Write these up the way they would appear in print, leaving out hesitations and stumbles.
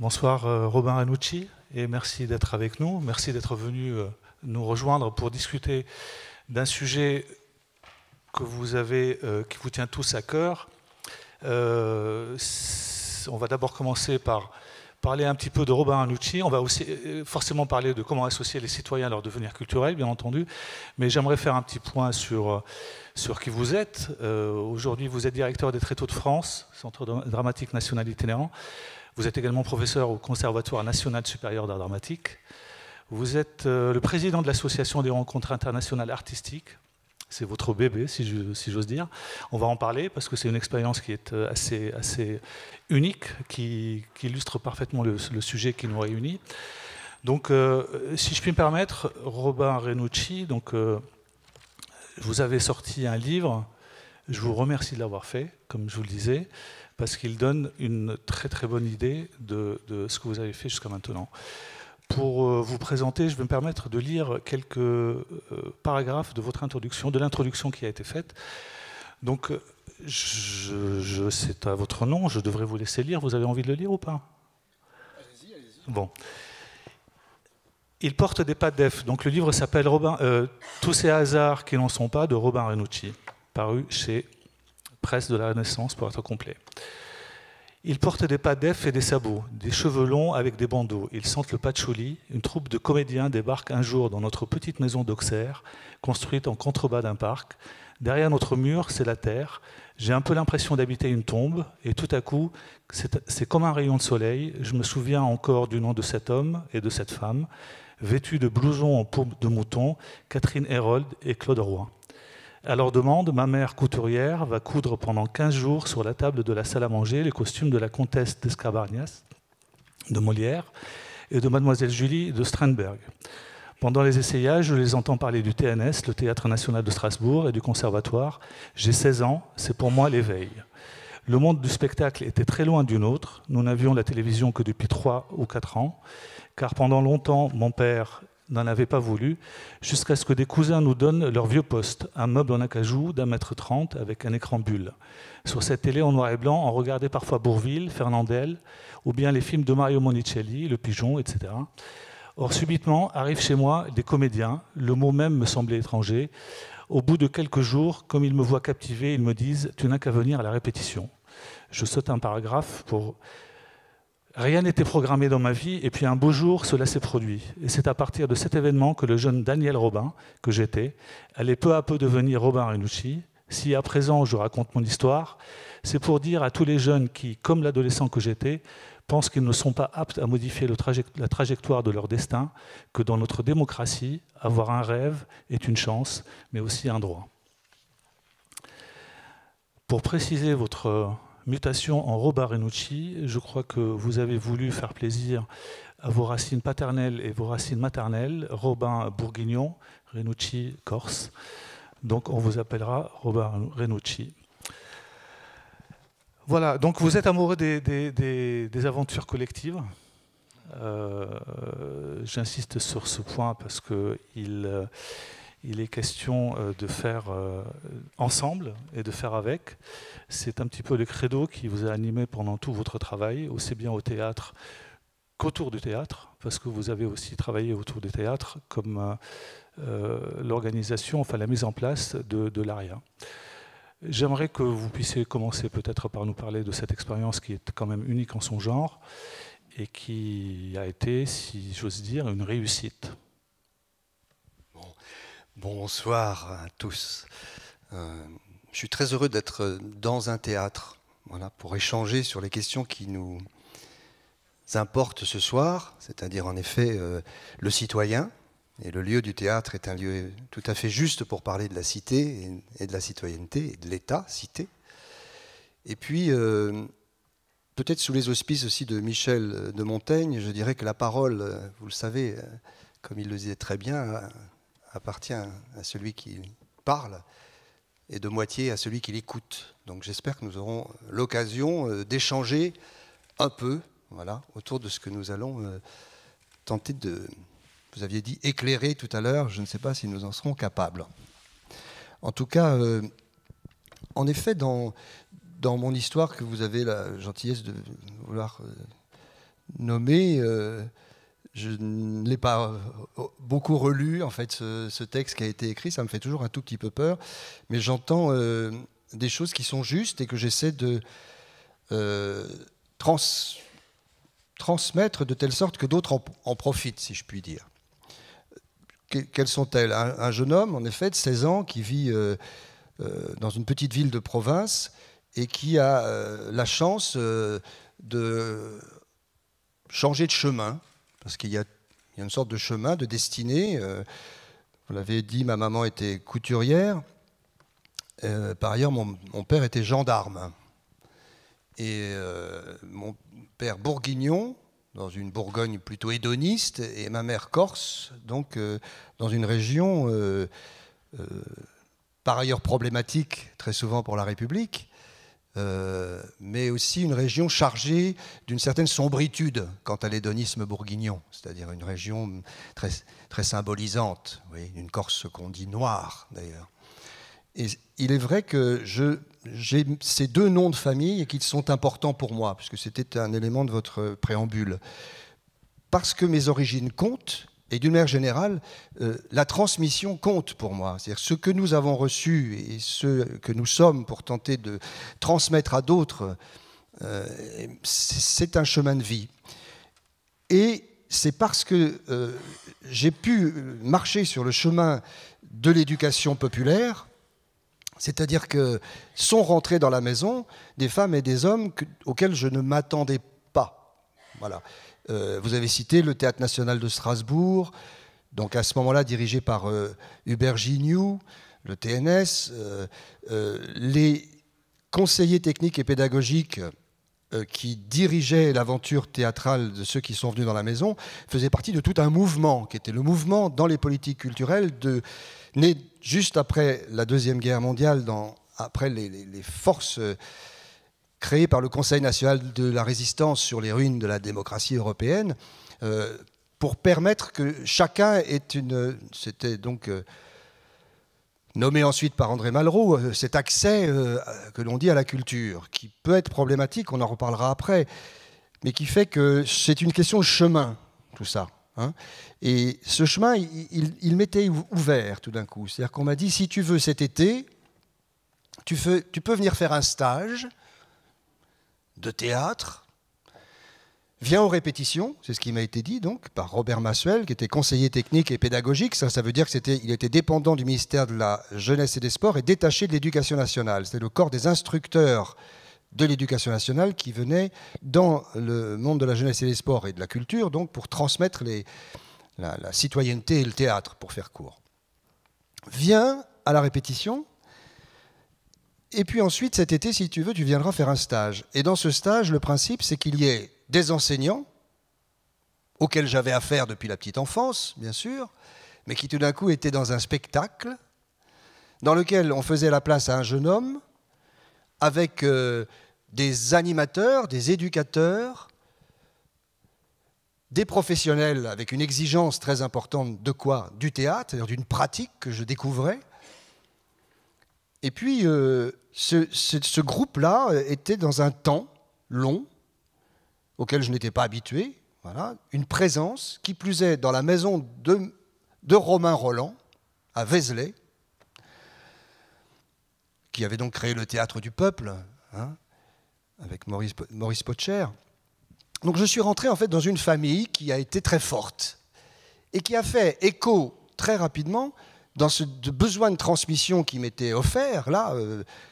Bonsoir Robin Renucci et merci d'être avec nous. Merci d'être venu nous rejoindre pour discuter d'un sujet que vous avez, qui vous tient tous à cœur. On va d'abord commencer par parler un petit peu de Robin Renucci. On va aussi forcément parler de comment associer les citoyens à leur devenir culturel, bien entendu. Mais j'aimerais faire un petit point sur qui vous êtes. Aujourd'hui, vous êtes directeur des Tréteaux de France, Centre dramatique national itinérant. Vous êtes également professeur au Conservatoire National Supérieur d'Art Dramatique. Vous êtes le président de l'association des Rencontres Internationales Artistiques. C'est votre bébé, si j'ose dire. On va en parler parce que c'est une expérience qui est assez unique, qui illustre parfaitement le sujet qui nous réunit. Donc, si je puis me permettre, Robin Renucci, donc, vous avez sorti un livre. Je vous remercie de l'avoir fait, comme je vous le disais, parce qu'il donne une très très bonne idée de ce que vous avez fait jusqu'à maintenant. Pour vous présenter, je vais me permettre de lire quelques paragraphes de votre introduction, de l'introduction qui a été faite. Donc, c'est à votre nom, je devrais vous laisser lire. Vous avez envie de le lire ou pas? Allez-y, allez-y. Bon. Il porte des padefs. Donc, le livre s'appelle Tous ces hasards qui n'en sont pas, de Robin Renucci, paru chez Presse de la Renaissance, pour être complet. Ils portent des padefs et des sabots, des cheveux longs avec des bandeaux. Ils sentent le patchouli. Une troupe de comédiens débarque un jour dans notre petite maison d'Auxerre, construite en contrebas d'un parc. Derrière notre mur, c'est la terre. J'ai un peu l'impression d'habiter une tombe. Et tout à coup, c'est comme un rayon de soleil. Je me souviens encore du nom de cet homme et de cette femme, vêtus de blousons en peau de mouton, Catherine Hérold et Claude Roy. À leur demande, ma mère couturière va coudre pendant 15 jours sur la table de la salle à manger les costumes de la comtesse d'Escabarnias, de Molière, et de Mademoiselle Julie de Strindberg. Pendant les essayages, je les entends parler du TNS, le Théâtre National de Strasbourg, et du Conservatoire. J'ai 16 ans, c'est pour moi l'éveil. Le monde du spectacle était très loin du nôtre. Nous n'avions la télévision que depuis 3 ou 4 ans, car pendant longtemps, mon père n'en avait pas voulu, jusqu'à ce que des cousins nous donnent leur vieux poste, un meuble en acajou d'1,30 m avec un écran bulle. Sur cette télé en noir et blanc, on regardait parfois Bourvil, Fernandel, ou bien les films de Mario Monicelli, Le Pigeon, etc. Or, subitement, arrivent chez moi des comédiens, le mot même me semblait étranger. Au bout de quelques jours, comme ils me voient captivé, ils me disent « Tu n'as qu'à venir à la répétition ». Je saute un paragraphe pour... Rien n'était programmé dans ma vie, et puis un beau jour, cela s'est produit. Et c'est à partir de cet événement que le jeune Daniel Robin, que j'étais, allait peu à peu devenir Robin Renucci. Si à présent je raconte mon histoire, c'est pour dire à tous les jeunes qui, comme l'adolescent que j'étais, pensent qu'ils ne sont pas aptes à modifier la trajectoire de leur destin, que dans notre démocratie, avoir un rêve est une chance, mais aussi un droit. Pour préciser votre... mutation en Robin Renucci, je crois que vous avez voulu faire plaisir à vos racines paternelles et vos racines maternelles, Robin bourguignon, Renucci corse. Donc on vous appellera Robin Renucci. Voilà, donc vous êtes amoureux des aventures collectives. J'insiste sur ce point parce qu'il est question de faire ensemble et de faire avec. C'est un petit peu le credo qui vous a animé pendant tout votre travail, aussi bien au théâtre qu'autour du théâtre, parce que vous avez aussi travaillé autour du théâtre comme l'organisation, enfin la mise en place de l'Aria. J'aimerais que vous puissiez commencer peut-être par nous parler de cette expérience qui est quand même unique en son genre et qui a été, si j'ose dire, une réussite. Bonsoir à tous. Je suis très heureux d'être dans un théâtre, voilà, pour échanger sur les questions qui nous importent ce soir, c'est-à-dire en effet le citoyen. Et le lieu du théâtre est un lieu tout à fait juste pour parler de la cité et de la citoyenneté, et de l'État, cité. Et puis, peut-être sous les auspices aussi de Michel de Montaigne, je dirais que la parole, vous le savez, comme il le disait très bien, appartient à celui qui parle et de moitié à celui qui l'écoute. Donc j'espère que nous aurons l'occasion d'échanger un peu, voilà, autour de ce que nous allons tenter de, vous aviez dit, éclairer tout à l'heure. Je ne sais pas si nous en serons capables. En tout cas, en effet, dans mon histoire que vous avez la gentillesse de vouloir nommé, je ne l'ai pas beaucoup relu, en fait, ce texte qui a été écrit. Ça me fait toujours un tout petit peu peur. Mais j'entends des choses qui sont justes et que j'essaie de transmettre de telle sorte que d'autres en profitent, si je puis dire. Quelles sont-elles? Un jeune homme, en effet, de 16 ans, qui vit dans une petite ville de province et qui a la chance de changer de chemin, parce qu'il y a une sorte de chemin, de destinée. Vous l'avez dit, ma maman était couturière. Par ailleurs, mon père était gendarme. Et mon père bourguignon, dans une Bourgogne plutôt hédoniste, et ma mère corse, donc dans une région par ailleurs problématique très souvent pour la République, mais aussi une région chargée d'une certaine sombritude quant à l'hédonisme bourguignon, c'est-à-dire une région très, très symbolisante, oui, une Corse qu'on dit noire d'ailleurs. Et il est vrai que j'ai ces deux noms de famille et qu'ils sont importants pour moi, puisque c'était un élément de votre préambule. Parce que mes origines comptent, et d'une manière générale, la transmission compte pour moi. C'est-à-dire ce que nous avons reçu et ce que nous sommes pour tenter de transmettre à d'autres, c'est un chemin de vie. Et c'est parce que j'ai pu marcher sur le chemin de l'éducation populaire, c'est-à-dire que sont rentrés dans la maison des femmes et des hommes auxquels je ne m'attendais pas. Voilà. Vous avez cité le Théâtre National de Strasbourg, donc à ce moment-là dirigé par Hubert Gignoux, le TNS, les conseillers techniques et pédagogiques qui dirigeaient l'aventure théâtrale de ceux qui sont venus dans la maison faisaient partie de tout un mouvement, qui était le mouvement dans les politiques culturelles de... Né juste après la Deuxième Guerre mondiale, après les forces créées par le Conseil national de la résistance sur les ruines de la démocratie européenne, pour permettre que chacun ait une... C'était donc nommé ensuite par André Malraux, cet accès que l'on dit à la culture, qui peut être problématique, on en reparlera après, mais qui fait que c'est une question de chemin, tout ça. Et ce chemin, il m'était ouvert tout d'un coup. C'est-à-dire qu'on m'a dit, si tu veux cet été, tu peux venir faire un stage de théâtre, viens aux répétitions, c'est ce qui m'a été dit donc par Robert Massuel, qui était conseiller technique et pédagogique. Ça veut dire qu'il était dépendant du ministère de la Jeunesse et des Sports et détaché de l'Éducation nationale. C'était le corps des instructeurs de l'Éducation nationale qui venait dans le monde de la jeunesse et des sports et de la culture, donc pour transmettre la citoyenneté et le théâtre, pour faire court. Viens à la répétition, et puis ensuite, cet été, si tu veux, tu viendras faire un stage. Et dans ce stage, le principe, c'est qu'il y ait des enseignants, auxquels j'avais affaire depuis la petite enfance, bien sûr, mais qui tout d'un coup étaient dans un spectacle, dans lequel on faisait la place à un jeune homme, avec des animateurs, des éducateurs, des professionnels avec une exigence très importante de quoi? Du théâtre, c'est-à-dire d'une pratique que je découvrais. Et puis, ce groupe-là était dans un temps long, auquel je n'étais pas habitué, voilà, une présence, qui plus est dans la maison de Romain Roland, à Vézelay, qui avait donc créé le Théâtre du Peuple, hein, avec Maurice Pottecher. Donc je suis rentré en fait dans une famille qui a été très forte et qui a fait écho très rapidement dans ce besoin de transmission qui m'était offert, là,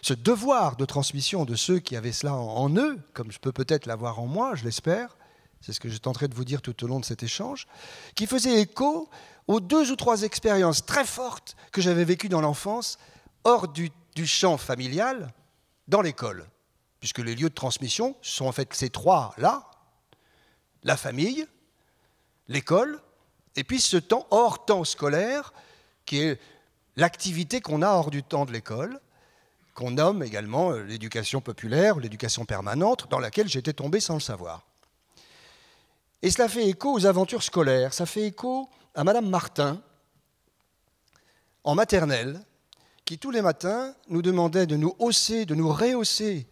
ce devoir de transmission de ceux qui avaient cela en eux, comme je peux peut-être l'avoir en moi, je l'espère, c'est ce que je tenterai de vous dire tout au long de cet échange, qui faisait écho aux 2 ou 3 expériences très fortes que j'avais vécues dans l'enfance, hors du champ familial dans l'école, puisque les lieux de transmission sont en fait ces 3-là, la famille, l'école, et puis ce temps hors temps scolaire, qui est l'activité qu'on a hors du temps de l'école, qu'on nomme également l'éducation populaire, l'éducation permanente, dans laquelle j'étais tombé sans le savoir. Et cela fait écho aux aventures scolaires, ça fait écho à Madame Martin, en maternelle, qui tous les matins nous demandait de nous hausser, de nous rehausser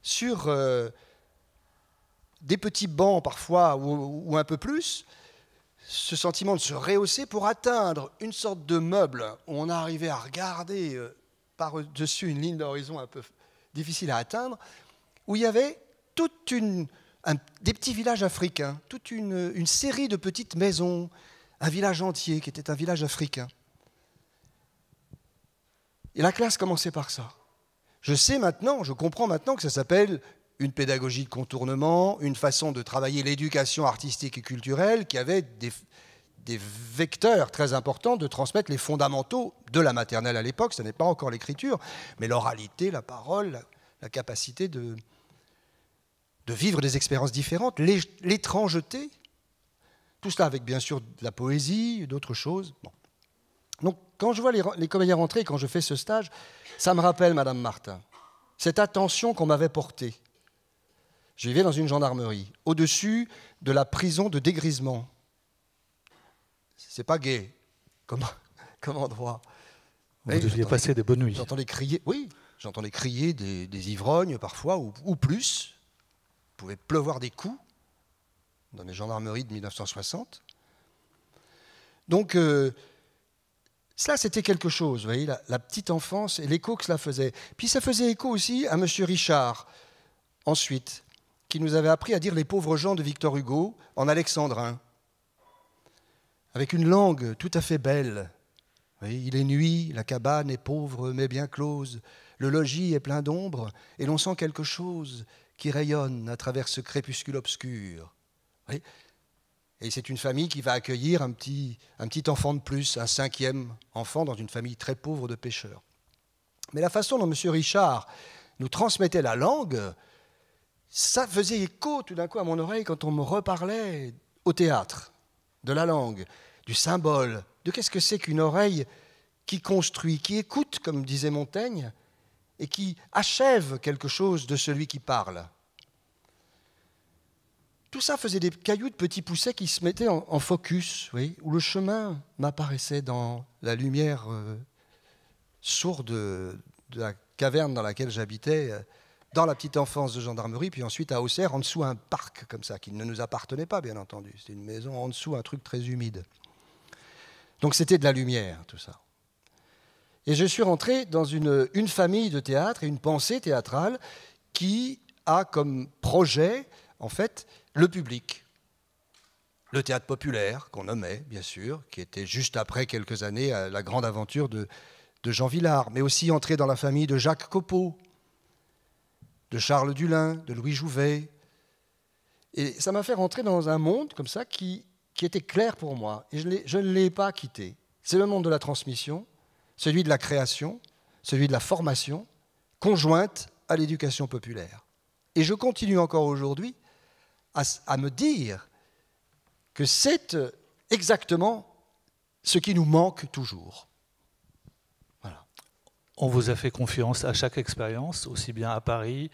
sur des petits bancs parfois, ou un peu plus, ce sentiment de se rehausser pour atteindre une sorte de meuble où on arrivait à regarder par-dessus une ligne d'horizon un peu difficile à atteindre, où il y avait toute des petits villages africains, toute une série de petites maisons, un village entier qui était un village africain. Et la classe commençait par ça. Je sais maintenant, je comprends maintenant que ça s'appelle une pédagogie de contournement, une façon de travailler l'éducation artistique et culturelle qui avait des vecteurs très importants de transmettre les fondamentaux de la maternelle à l'époque. Ce n'est pas encore l'écriture, mais l'oralité, la parole, la capacité de vivre des expériences différentes, l'étrangeté, tout cela avec bien sûr de la poésie, d'autres choses. Bon. Donc quand je vois les comédiens rentrer, quand je fais ce stage, ça me rappelle Madame Martin, cette attention qu'on m'avait portée. Je vivais dans une gendarmerie, au-dessus de la prison de dégrisement. C'est pas gai comme endroit. Vous deviez passer des bonnes nuits. J'entendais crier, oui, j'entendais crier des ivrognes parfois, ou plus. Il pouvait pleuvoir des coups dans les gendarmeries de 1960. Donc, cela, c'était quelque chose, vous voyez, la petite enfance et l'écho que cela faisait. Puis ça faisait écho aussi à M. Richard, ensuite, qui nous avait appris à dire les pauvres gens de Victor Hugo en alexandrin, avec une langue tout à fait belle. Vous voyez, il est nuit, la cabane est pauvre mais bien close, le logis est plein d'ombre, et l'on sent quelque chose qui rayonne à travers ce crépuscule obscur. Oui. Et c'est une famille qui va accueillir un petit enfant de plus, un cinquième enfant dans une famille très pauvre de pêcheurs. Mais la façon dont M. Richard nous transmettait la langue, ça faisait écho tout d'un coup à mon oreille quand on me reparlait au théâtre, de la langue, du symbole, de qu'est-ce que c'est qu'une oreille qui construit, qui écoute, comme disait Montaigne, et qui achève quelque chose de celui qui parle. Tout ça faisait des cailloux de petits poussets qui se mettaient en focus, oui, où le chemin m'apparaissait dans la lumière sourde de la caverne dans laquelle j'habitais, dans la petite enfance de gendarmerie, puis ensuite à Auxerre, en dessous un parc comme ça, qui ne nous appartenait pas, bien entendu. C'était une maison en dessous, un truc très humide. Donc c'était de la lumière, tout ça. Et je suis rentré dans une famille de théâtre et une pensée théâtrale qui a comme projet, en fait, le public. Le théâtre populaire, qu'on nommait, bien sûr, qui était juste après quelques années à la grande aventure de Jean Villard, mais aussi entré dans la famille de Jacques Copeau, de Charles Dullin, de Louis Jouvet. Et ça m'a fait rentrer dans un monde comme ça qui était clair pour moi. Et je ne l'ai pas quitté. C'est le monde de la transmission, celui de la création, celui de la formation, conjointe à l'éducation populaire. Et je continue encore aujourd'hui à me dire que c'est exactement ce qui nous manque toujours. Voilà. On vous a fait confiance à chaque expérience, aussi bien à Paris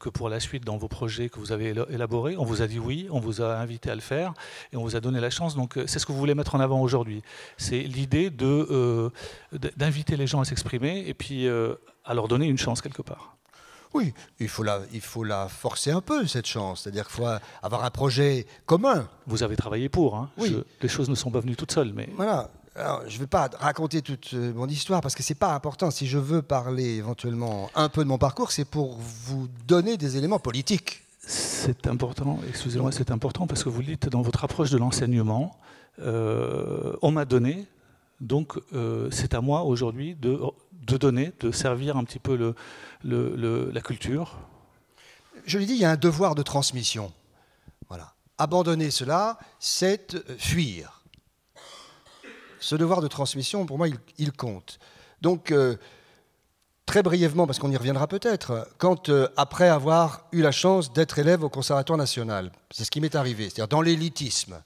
que pour la suite dans vos projets que vous avez élaborés. On vous a dit oui, on vous a invité à le faire et on vous a donné la chance. Donc c'est ce que vous voulez mettre en avant aujourd'hui. C'est l'idée d'inviter les gens à s'exprimer et puis à leur donner une chance quelque part. Oui, il faut la forcer un peu, cette chance. C'est-à-dire qu'il faut avoir un projet commun. Vous avez travaillé pour, hein. Oui. Les choses ne sont pas venues toutes seules. Mais... Voilà. Alors, je ne vais pas raconter toute mon histoire parce que ce n'est pas important. Si je veux parler éventuellement un peu de mon parcours, c'est pour vous donner des éléments politiques. C'est important, excusez-moi, c'est important parce que vous dites dans votre approche de l'enseignement, on m'a donné, donc c'est à moi aujourd'hui de donner, de servir un petit peu la culture. Je l'ai dit, il y a un devoir de transmission. Voilà. Abandonner cela, c'est fuir. Ce devoir de transmission, pour moi, il compte. Donc, très brièvement, parce qu'on y reviendra peut-être, quand, après avoir eu la chance d'être élève au Conservatoire National, c'est ce qui m'est arrivé, c'est-à-dire dans l'élitisme,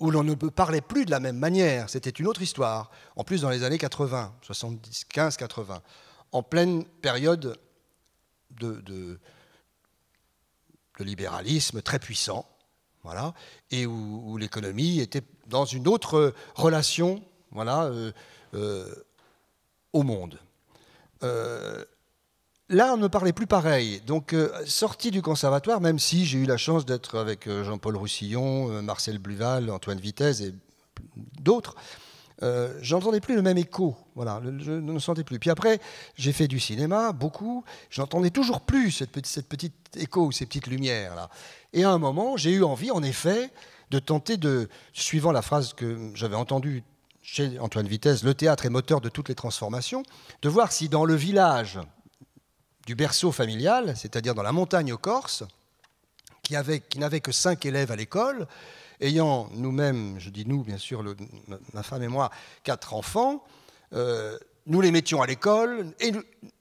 où l'on ne parlait plus de la même manière. C'était une autre histoire. En plus, dans les années 80, 75-80, en pleine période de libéralisme très puissant, voilà, et où l'économie était dans une autre relation, voilà, au monde. Là, on ne parlait plus pareil. Donc, sorti du conservatoire, même si j'ai eu la chance d'être avec Jean-Paul Roussillon, Marcel Bluval, Antoine Vitez et d'autres, j'entendais plus le même écho. Voilà, je ne sentais plus. Puis après, j'ai fait du cinéma, beaucoup. J'entendais toujours plus cette petite écho, ces petites lumières-là. Et à un moment, j'ai eu envie, en effet, de tenter de, suivant la phrase que j'avais entendue chez Antoine Vitez, le théâtre est moteur de toutes les transformations, de voir si dans le village du berceau familial, c'est-à-dire dans la montagne corse, qui n'avait que 5 élèves à l'école, ayant nous-mêmes, je dis nous bien sûr, ma femme et moi, 4 enfants, nous les mettions à l'école et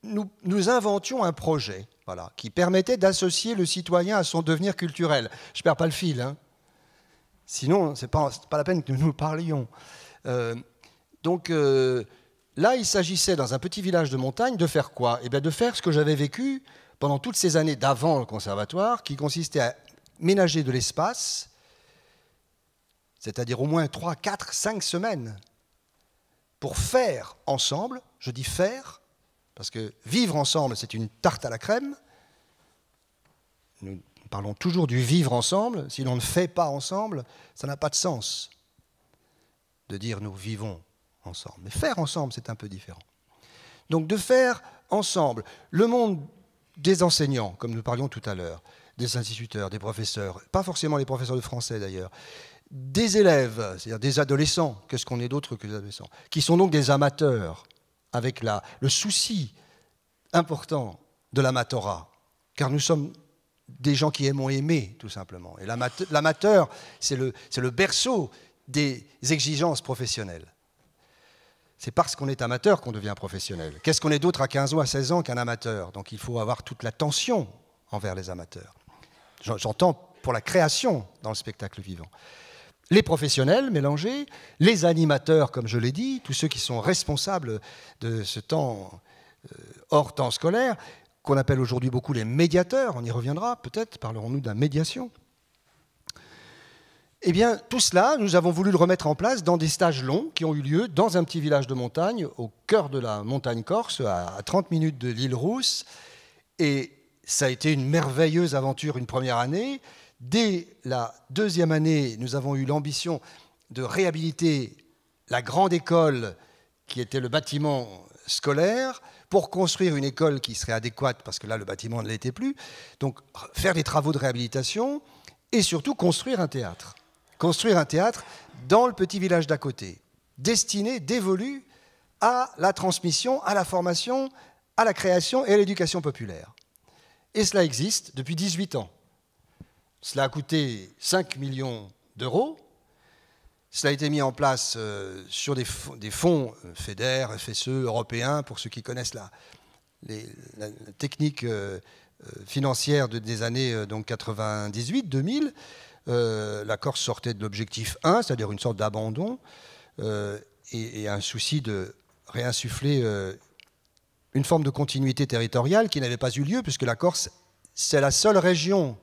nous inventions un projet, voilà, qui permettait d'associer le citoyen à son devenir culturel. Je ne perds pas le fil, hein. Sinon, ce n'est pas la peine que nous parlions. Là, il s'agissait, dans un petit village de montagne, de faire quoi? Eh bien, de faire ce que j'avais vécu pendant toutes ces années d'avant le conservatoire, qui consistait à ménager de l'espace, c'est-à-dire au moins 3, 4, 5 semaines, pour faire ensemble, je dis faire, parce que vivre ensemble, c'est une tarte à la crème. Nous parlons toujours du vivre ensemble. Si l'on ne fait pas ensemble, ça n'a pas de sens de dire nous vivons ensemble. Mais faire ensemble, c'est un peu différent. Donc de faire ensemble le monde des enseignants, comme nous parlions tout à l'heure, des instituteurs, des professeurs, pas forcément les professeurs de français d'ailleurs, des élèves, c'est-à-dire des adolescents, qu'est-ce qu'on est d'autre que des adolescents, qui sont donc des amateurs, avec le souci important de l'amatorat, car nous sommes des gens qui aimons aimer, tout simplement. Et l'amateur, c'est le berceau des exigences professionnelles. C'est parce qu'on est amateur qu'on devient professionnel. Qu'est-ce qu'on est d'autre à 15 ou à 16 ans qu'un amateur? Donc il faut avoir toute la tension envers les amateurs. J'entends pour la création dans le spectacle vivant. Les professionnels mélangés, les animateurs, comme je l'ai dit, tous ceux qui sont responsables de ce temps hors temps scolaire, qu'on appelle aujourd'hui beaucoup les médiateurs, on y reviendra peut-être, parlerons-nous de la médiation. Eh bien, tout cela, nous avons voulu le remettre en place dans des stages longs qui ont eu lieu dans un petit village de montagne, au cœur de la montagne corse, à 30 minutes de l'île Rousse. Et ça a été une merveilleuse aventure, une première année. Dès la deuxième année, nous avons eu l'ambition de réhabiliter la grande école qui était le bâtiment scolaire pour construire une école qui serait adéquate, parce que là, le bâtiment ne l'était plus. Donc, faire des travaux de réhabilitation et surtout construire un théâtre. Construire un théâtre dans le petit village d'à côté, destiné, dévolu à la transmission, à la formation, à la création et à l'éducation populaire. Et cela existe depuis 18 ans. Cela a coûté 5 millions d'euros. Cela a été mis en place sur des fonds FEDER, FSE, européens, pour ceux qui connaissent la technique financière des années 98-2000, la Corse sortait de l'objectif 1, c'est-à-dire une sorte d'abandon et un souci de réinsuffler une forme de continuité territoriale qui n'avait pas eu lieu, puisque la Corse, c'est la seule région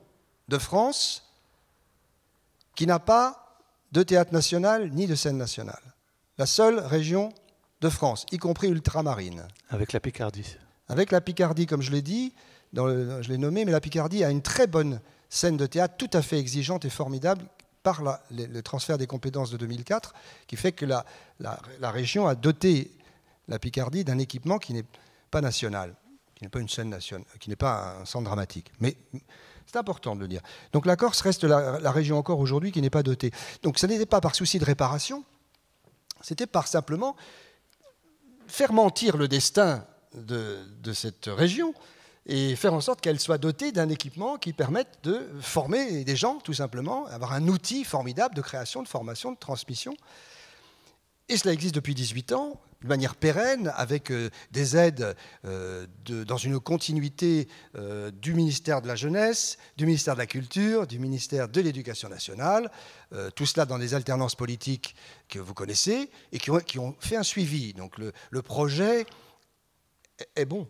de France qui n'a pas de théâtre national ni de scène nationale. La seule région de France, y compris ultramarine. Avec la Picardie. Avec la Picardie, comme je l'ai dit, je l'ai nommé, mais la Picardie a une très bonne scène de théâtre tout à fait exigeante et formidable par le transfert des compétences de 2004 qui fait que la région a doté la Picardie d'un équipement qui n'est pas national, qui n'est pas une scène nationale, qui n'est pas un centre dramatique. Mais c'est important de le dire. Donc la Corse reste la région encore aujourd'hui qui n'est pas dotée. Donc ce n'était pas par souci de réparation, c'était par simplement faire mentir le destin de cette région et faire en sorte qu'elle soit dotée d'un équipement qui permette de former des gens, tout simplement, avoir un outil formidable de création, de formation, de transmission. Et cela existe depuis 18 ans, de manière pérenne, avec des aides dans une continuité du ministère de la Jeunesse, du ministère de la Culture, du ministère de l'Éducation nationale, tout cela dans des alternances politiques que vous connaissez et qui ont fait un suivi. Donc le projet est bon.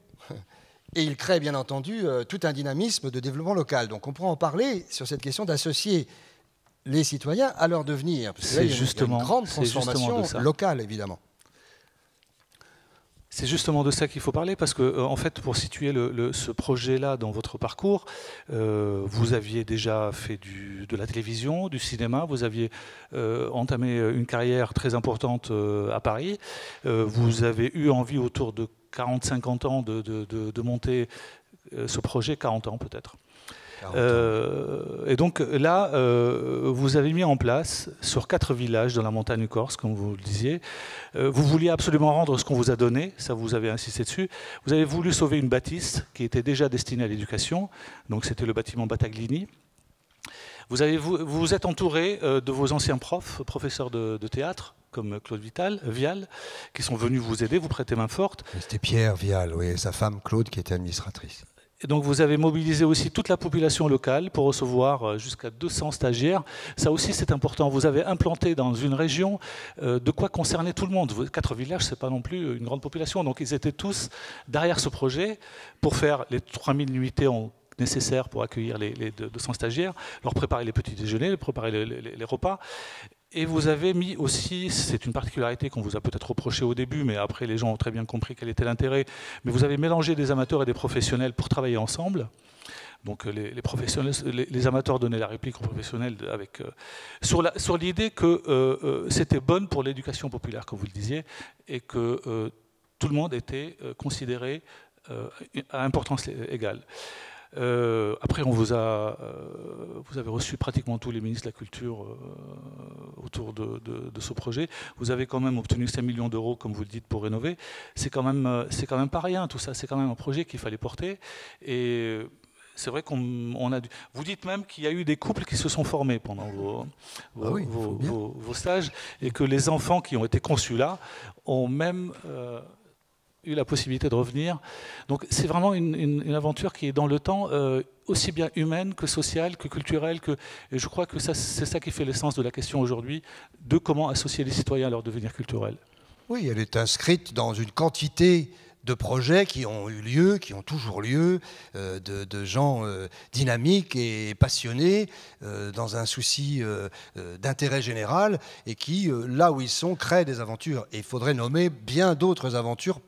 Et il crée, bien entendu, tout un dynamisme de développement local. Donc on pourra en parler sur cette question d'associer les citoyens à leur devenir. Parce que là, il y a une grande transformation locale, évidemment. C'est justement de ça qu'il faut parler, parce que, en fait, pour situer ce projet-là dans votre parcours, vous aviez déjà fait de la télévision, du cinéma, vous aviez entamé une carrière très importante à Paris, vous avez eu envie autour de 40-50 ans de monter ce projet, 40 ans peut-être. Et donc là, vous avez mis en place, sur 4 villages dans la montagne corse, comme vous le disiez, vous vouliez absolument rendre ce qu'on vous a donné, ça vous avez insisté dessus, vous avez voulu sauver une bâtisse qui était déjà destinée à l'éducation, donc c'était le bâtiment Battaglini. Vous êtes entouré de vos anciens professeurs de théâtre, comme Claude Vial, qui sont venus vous aider, vous prêter main forte. C'était Pierre Vial, oui, et sa femme Claude qui était administratrice. Et donc vous avez mobilisé aussi toute la population locale pour recevoir jusqu'à 200 stagiaires. Ça aussi c'est important. Vous avez implanté dans une région de quoi concerner tout le monde. 4 villages, c'est pas non plus une grande population. Donc ils étaient tous derrière ce projet pour faire les 3000 nuitées nécessaires pour accueillir les 200 stagiaires, leur préparer les petits déjeuners, leur préparer les repas. Et vous avez mis aussi, c'est une particularité qu'on vous a peut-être reprochée au début, mais après les gens ont très bien compris quel était l'intérêt, mais vous avez mélangé des amateurs et des professionnels pour travailler ensemble. Donc les amateurs donnaient la réplique aux professionnels avec, sur l'idée que c'était bonne pour l'éducation populaire, comme vous le disiez, et que tout le monde était considéré à importance égale. Après, vous avez reçu pratiquement tous les ministres de la Culture autour de ce projet. Vous avez quand même obtenu 5 millions d'euros, comme vous le dites, pour rénover. C'est quand même pas rien, tout ça. C'est quand même un projet qu'il fallait porter. Et c'est vrai qu'on a dû... Vous dites même qu'il y a eu des couples qui se sont formés pendant vos stages et que les enfants qui ont été conçus là ont même... eu la possibilité de revenir. Donc c'est vraiment une aventure qui est dans le temps aussi bien humaine que sociale, que culturelle. Et je crois que c'est ça qui fait l'essence de la question aujourd'hui, de comment associer les citoyens à leur devenir culturel. Oui, elle est inscrite dans une quantité de projets qui ont eu lieu, qui ont toujours lieu, de gens dynamiques et passionnés, dans un souci d'intérêt général, et qui, là où ils sont, créent des aventures. Et il faudrait nommer bien d'autres aventures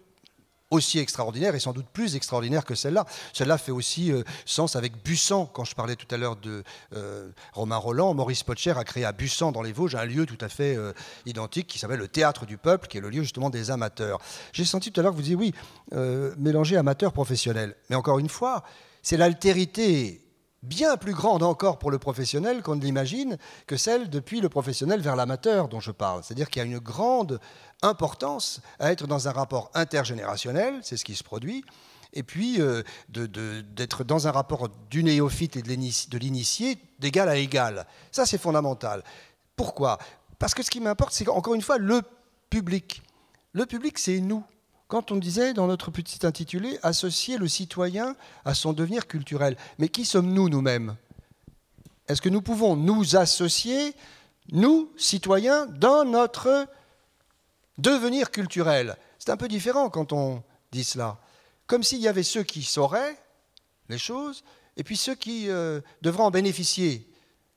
aussi extraordinaire et sans doute plus extraordinaire que celle-là. Celle-là fait aussi sens avec Bussan, quand je parlais tout à l'heure de Romain Roland. Maurice Pottecher a créé à Bussan, dans les Vosges, un lieu tout à fait identique qui s'appelle le Théâtre du Peuple, qui est le lieu justement des amateurs. J'ai senti tout à l'heure que vous disiez, oui, mélanger amateur professionnel. Mais encore une fois, c'est l'altérité bien plus grande encore pour le professionnel qu'on ne l'imagine que celle depuis le professionnel vers l'amateur dont je parle. C'est-à-dire qu'il y a une grande importance à être dans un rapport intergénérationnel, c'est ce qui se produit, et puis d'être dans un rapport du néophyte et de l'initié d'égal à égal. Ça, c'est fondamental. Pourquoi? Parce que ce qui m'importe, c'est encore une fois le public. Le public, c'est nous. Quand on disait dans notre petit intitulé « Associer le citoyen à son devenir culturel », mais qui sommes-nous nous-mêmes? Est-ce que nous pouvons nous associer, nous, citoyens, dans notre devenir culturel? C'est un peu différent quand on dit cela. Comme s'il y avait ceux qui sauraient les choses et puis ceux qui devraient en bénéficier.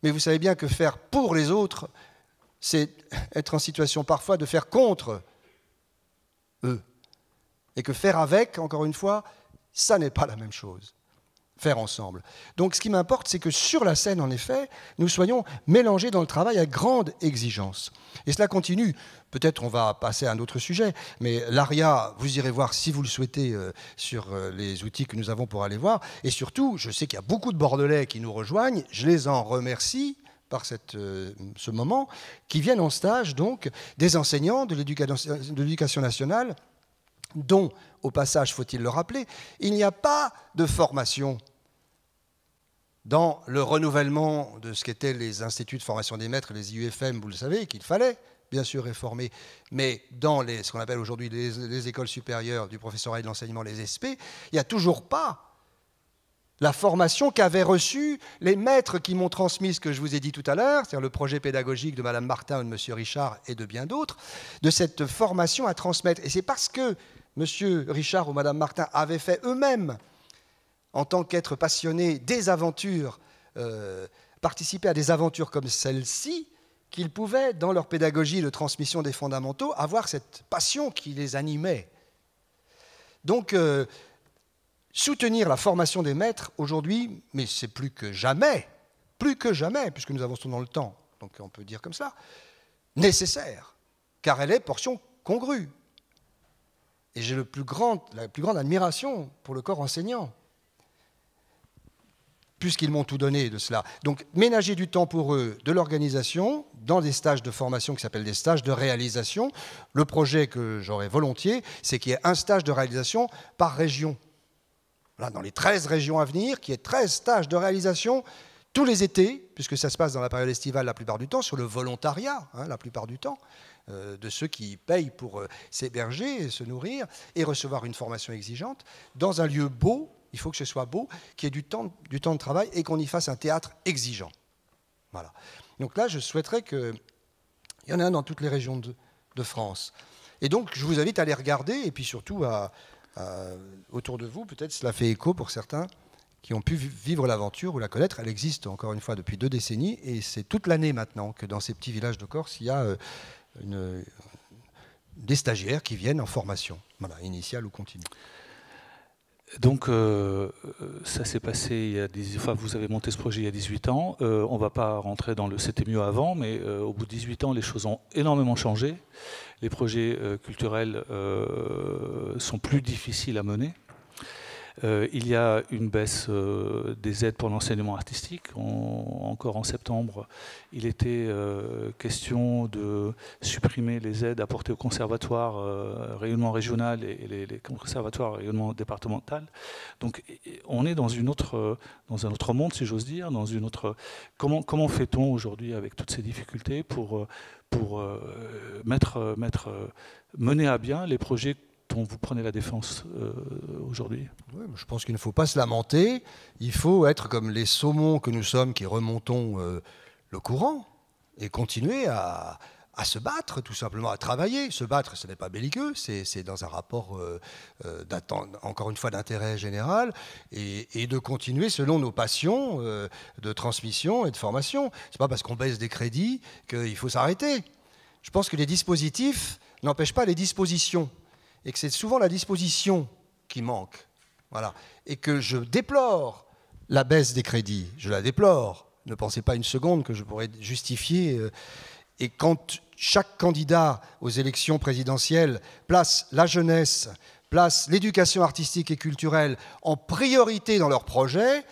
Mais vous savez bien que faire pour les autres, c'est être en situation parfois de faire contre eux. Et que faire avec, encore une fois, ça n'est pas la même chose. Faire ensemble. Donc ce qui m'importe, c'est que sur la scène, en effet, nous soyons mélangés dans le travail à grande exigence. Et cela continue. Peut-être on va passer à un autre sujet, mais l'Aria, vous irez voir si vous le souhaitez sur les outils que nous avons pour aller voir. Et surtout, je sais qu'il y a beaucoup de Bordelais qui nous rejoignent. Je les en remercie par ce moment, qui viennent en stage, donc, des enseignants de l'Éducation nationale, dont, au passage, faut-il le rappeler, il n'y a pas de formation dans le renouvellement de ce qu'étaient les instituts de formation des maîtres, les IUFM, vous le savez, qu'il fallait bien sûr réformer, mais dans ce qu'on appelle aujourd'hui les écoles supérieures du professorat et de l'enseignement, les SP, il n'y a toujours pas la formation qu'avaient reçue les maîtres qui m'ont transmis ce que je vous ai dit tout à l'heure, c'est-à-dire le projet pédagogique de Mme Martin, de M. Richard et de bien d'autres, de cette formation à transmettre. Et c'est parce que M. Richard ou Mme Martin avaient fait eux-mêmes, en tant qu'être passionnés, des aventures, participer à des aventures comme celle-ci, qu'ils pouvaient, dans leur pédagogie de transmission des fondamentaux, avoir cette passion qui les animait. Donc, soutenir la formation des maîtres aujourd'hui, mais c'est plus que jamais, puisque nous avançons dans le temps, donc on peut dire comme ça, nécessaire, car elle est portion congrue. Et j'ai la plus grande admiration pour le corps enseignant, puisqu'ils m'ont tout donné de cela. Donc, ménager du temps pour eux, de l'organisation, dans des stages de formation qui s'appellent des stages de réalisation. Le projet que j'aurais volontiers, c'est qu'il y ait un stage de réalisation par région. Voilà, dans les 13 régions à venir, qu'il y ait 13 stages de réalisation tous les étés, puisque ça se passe dans la période estivale la plupart du temps, sur le volontariat, hein, la plupart du temps, de ceux qui payent pour s'héberger, se nourrir et recevoir une formation exigeante, dans un lieu beau. Il faut que ce soit beau, qu'il y ait du temps de travail et qu'on y fasse un théâtre exigeant. Voilà. Donc là, je souhaiterais qu'il y en ait un dans toutes les régions de France. Et donc, je vous invite à les regarder et puis surtout autour de vous, peut-être cela fait écho pour certains qui ont pu vivre l'aventure ou la connaître. Elle existe, encore une fois, depuis 2 décennies et c'est toute l'année maintenant que dans ces petits villages de Corse, il y a des stagiaires qui viennent en formation, voilà, initiale ou continue. Donc, ça s'est passé il y a 18 ans, enfin, vous avez monté ce projet il y a 18 ans, on ne va pas rentrer dans le c'était mieux avant, mais au bout de 18 ans, les choses ont énormément changé, les projets culturels sont plus difficiles à mener, il y a une baisse des aides pour l'enseignement artistique, encore en septembre, il était question de supprimer les aides apportées au conservatoire rayonnement régional et les conservatoires rayonnement départemental. Donc on est dans un autre monde, si j'ose dire, dans une autre... Comment fait-on aujourd'hui avec toutes ces difficultés pour mener à bien les projets dont vous prenez la défense aujourd'hui? Oui, je pense qu'il ne faut pas se lamenter. Il faut être comme les saumons que nous sommes qui remontons le courant et continuer à se battre, tout simplement, à travailler. Se battre, ce n'est pas belliqueux, c'est dans un rapport, encore une fois, d'intérêt général et de continuer selon nos passions de transmission et de formation. Ce n'est pas parce qu'on baisse des crédits qu'il faut s'arrêter. Je pense que les dispositifs n'empêchent pas les dispositions. Et que c'est souvent la disposition qui manque. Voilà. Et que je déplore la baisse des crédits. Je la déplore. Ne pensez pas une seconde que je pourrais justifier. Et quand chaque candidat aux élections présidentielles place la jeunesse, place l'éducation artistique et culturelle en priorité dans leur projet,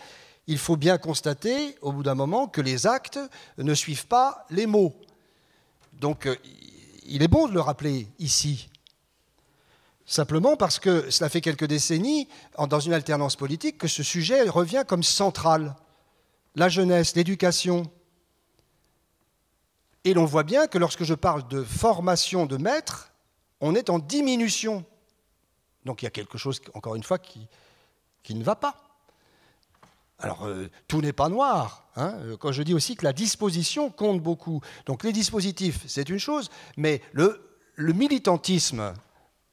il faut bien constater, au bout d'un moment, que les actes ne suivent pas les mots. Donc, il est bon de le rappeler ici. Simplement parce que cela fait quelques décennies, dans une alternance politique, que ce sujet revient comme central. La jeunesse, l'éducation. Et l'on voit bien que lorsque je parle de formation de maîtres, on est en diminution. Donc il y a quelque chose, encore une fois, qui ne va pas. Alors, tout n'est pas noir. Hein, quand je dis aussi que la disposition compte beaucoup. Donc les dispositifs, c'est une chose, mais le militantisme...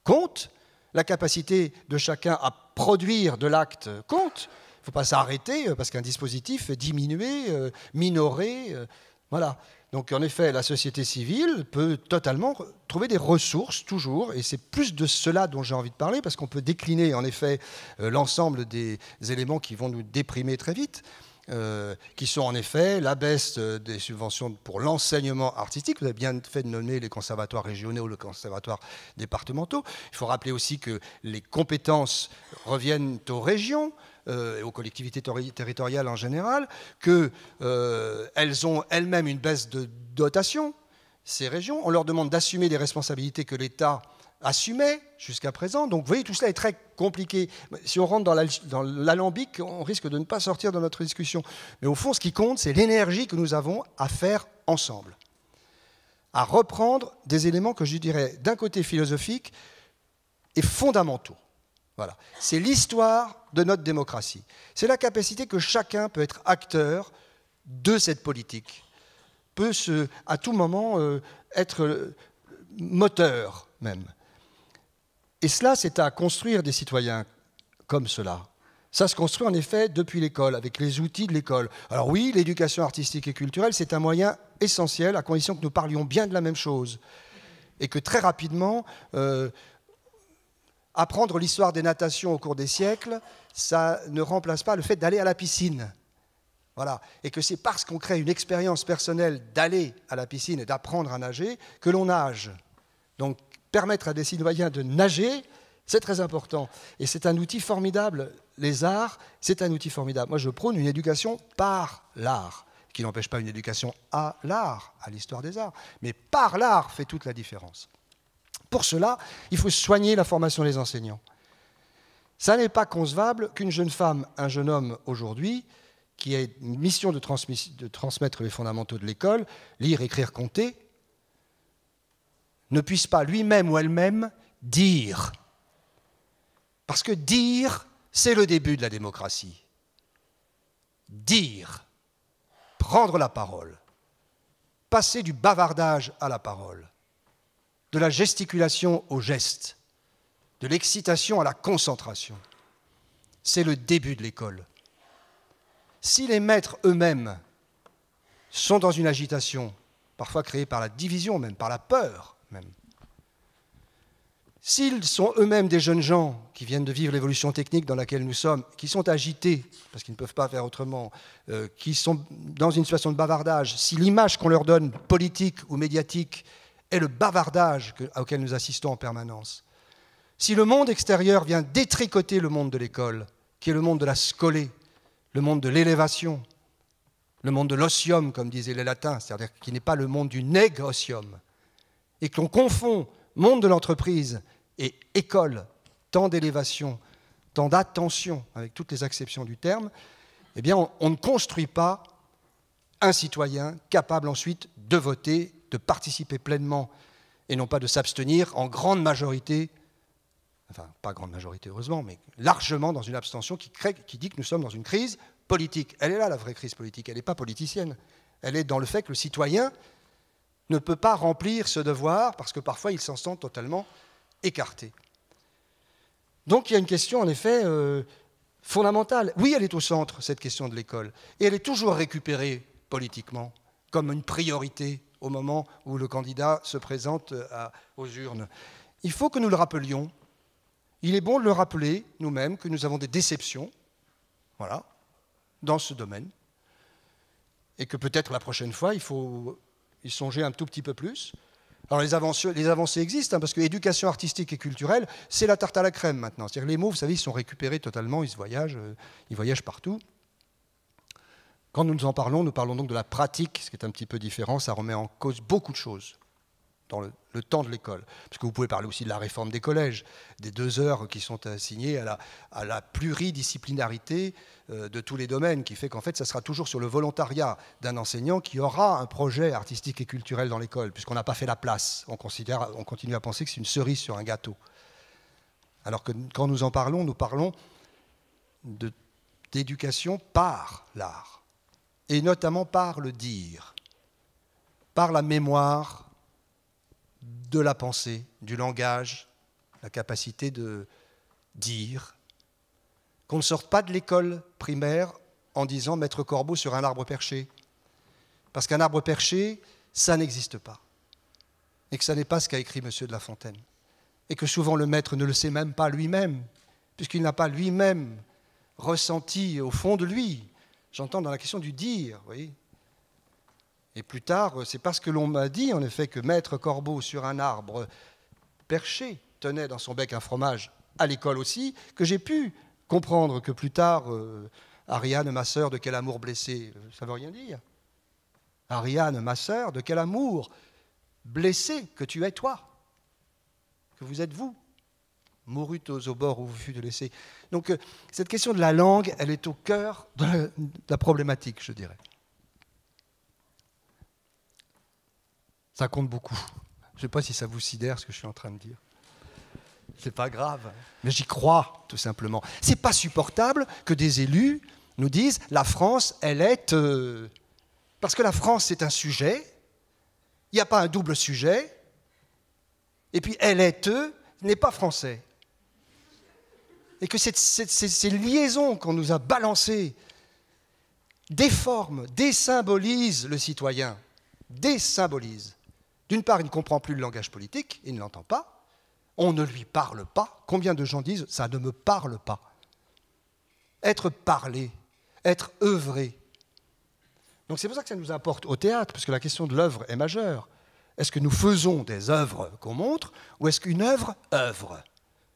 compte, la capacité de chacun à produire de l'acte compte. Il ne faut pas s'arrêter parce qu'un dispositif est diminué, minoré. Voilà. Donc en effet, la société civile peut totalement trouver des ressources toujours, et c'est plus de cela dont j'ai envie de parler parce qu'on peut décliner en effet l'ensemble des éléments qui vont nous déprimer très vite. Qui sont en effet la baisse des subventions pour l'enseignement artistique. Vous avez bien fait de nommer les conservatoires régionaux ou les conservatoires départementaux. Il faut rappeler aussi que les compétences reviennent aux régions et aux collectivités territoriales en général, qu'elles ont elles-mêmes une baisse de dotation, ces régions. On leur demande d'assumer des responsabilités que l'État assumait jusqu'à présent. Donc vous voyez, tout cela est très compliqué. Si on rentre dans l'alambic, on risque de ne pas sortir de notre discussion. Mais au fond, ce qui compte, c'est l'énergie que nous avons à faire ensemble, à reprendre des éléments que je dirais d'un côté philosophique et fondamentaux. Voilà. C'est l'histoire de notre démocratie. C'est la capacité que chacun peut être acteur de cette politique, peut à tout moment être moteur même. Et cela, c'est à construire des citoyens comme cela. Ça se construit en effet depuis l'école, avec les outils de l'école. Alors oui, l'éducation artistique et culturelle, c'est un moyen essentiel, à condition que nous parlions bien de la même chose. Et que très rapidement, Apprendre l'histoire des natations au cours des siècles, ça ne remplace pas le fait d'aller à la piscine. Voilà. Et que c'est parce qu'on crée une expérience personnelle d'aller à la piscine et d'apprendre à nager que l'on nage. Donc permettre à des citoyens de nager, c'est très important. Et c'est un outil formidable. Les arts, c'est un outil formidable. Moi, je prône une éducation par l'art, qui n'empêche pas une éducation à l'art, à l'histoire des arts. Mais par l'art fait toute la différence. Pour cela, il faut soigner la formation des enseignants. Ça n'est pas concevable qu'une jeune femme, un jeune homme aujourd'hui, qui a une mission de transmettre les fondamentaux de l'école, lire, écrire, compter, ne puisse pas lui-même ou elle-même dire. Parce que dire, c'est le début de la démocratie. Dire, prendre la parole, passer du bavardage à la parole, de la gesticulation au geste, de l'excitation à la concentration. C'est le début de l'école. Si les maîtres eux-mêmes sont dans une agitation, parfois créée par la division même, par la peur même, s'ils sont eux-mêmes des jeunes gens qui viennent de vivre l'évolution technique dans laquelle nous sommes, qui sont agités, parce qu'ils ne peuvent pas faire autrement, qui sont dans une situation de bavardage, si l'image qu'on leur donne, politique ou médiatique, est le bavardage auquel nous assistons en permanence, si le monde extérieur vient détricoter le monde de l'école, qui est le monde de la scolée, le monde de l'élévation, le monde de l'osium, comme disaient les latins, c'est-à-dire qui n'est pas le monde du neg osium, et que l'on confond monde de l'entreprise et école, tant d'élévation, tant d'attention, avec toutes les acceptions du terme, eh bien on ne construit pas un citoyen capable ensuite de voter, de participer pleinement et non pas de s'abstenir en grande majorité, enfin pas grande majorité heureusement, mais largement dans une abstention qui dit que nous sommes dans une crise politique. Elle est là la vraie crise politique, elle n'est pas politicienne, elle est dans le fait que le citoyen ne peut pas remplir ce devoir parce que parfois ils s'en sentent totalement écartés. Donc il y a une question en effet fondamentale. Oui, elle est au centre, cette question de l'école, et elle est toujours récupérée politiquement comme une priorité au moment où le candidat se présente aux urnes. Il faut que nous le rappelions. Il est bon de le rappeler nous-mêmes que nous avons des déceptions, voilà, dans ce domaine, et que peut-être la prochaine fois il faut y songer un tout petit peu plus. Alors les avancées existent, hein, parce que éducation artistique et culturelle, c'est la tarte à la crème maintenant. C'est-à-dire les mots, vous savez, ils sont récupérés totalement, ils voyagent partout. Quand nous parlons donc de la pratique, ce qui est un petit peu différent, ça remet en cause beaucoup de choses dans le temps de l'école. Parce que vous pouvez parler aussi de la réforme des collèges, des 2 heures qui sont assignées à la pluridisciplinarité de tous les domaines, qui fait qu'en fait, ça sera toujours sur le volontariat d'un enseignant qui aura un projet artistique et culturel dans l'école, puisqu'on n'a pas fait la place. On continue à penser que c'est une cerise sur un gâteau. Alors que quand nous parlons d'éducation par l'art, et notamment par le dire, par la mémoire, de la pensée, du langage, la capacité de dire, qu'on ne sorte pas de l'école primaire en disant mettre Corbeau sur un arbre perché. Parce qu'un arbre perché, ça n'existe pas. Et que ça n'est pas ce qu'a écrit Monsieur de La Fontaine. Et que souvent le maître ne le sait même pas lui-même, puisqu'il n'a pas lui-même ressenti au fond de lui. J'entends dans la question du dire, vous voyez. Et plus tard, c'est parce que l'on m'a dit, en effet, que Maître Corbeau, sur un arbre perché, tenait dans son bec un fromage, à l'école aussi, que j'ai pu comprendre que plus tard, Ariane, ma sœur, de quel amour blessé, ça ne veut rien dire. Ariane, ma sœur, de quel amour blessé que tu es toi, que vous êtes vous, mourut aux bords où vous fûtes laissé. Donc, cette question de la langue, elle est au cœur de la problématique, je dirais. Ça compte beaucoup. Je ne sais pas si ça vous sidère ce que je suis en train de dire. C'est pas grave, mais j'y crois tout simplement. C'est pas supportable que des élus nous disent la France, elle est parce que la France c'est un sujet. Il n'y a pas un double sujet. Et puis elle est n'est pas français. Et que ces liaisons qu'on nous a balancées déforment, désymbolisent le citoyen, désymbolisent. D'une part, il ne comprend plus le langage politique, il ne l'entend pas. on ne lui parle pas. Combien de gens disent « ça ne me parle pas ». Être parlé, être œuvré. Donc c'est pour ça que ça nous importe au théâtre, parce que la question de l'œuvre est majeure. Est-ce que nous faisons des œuvres qu'on montre, ou est-ce qu'une œuvre œuvre?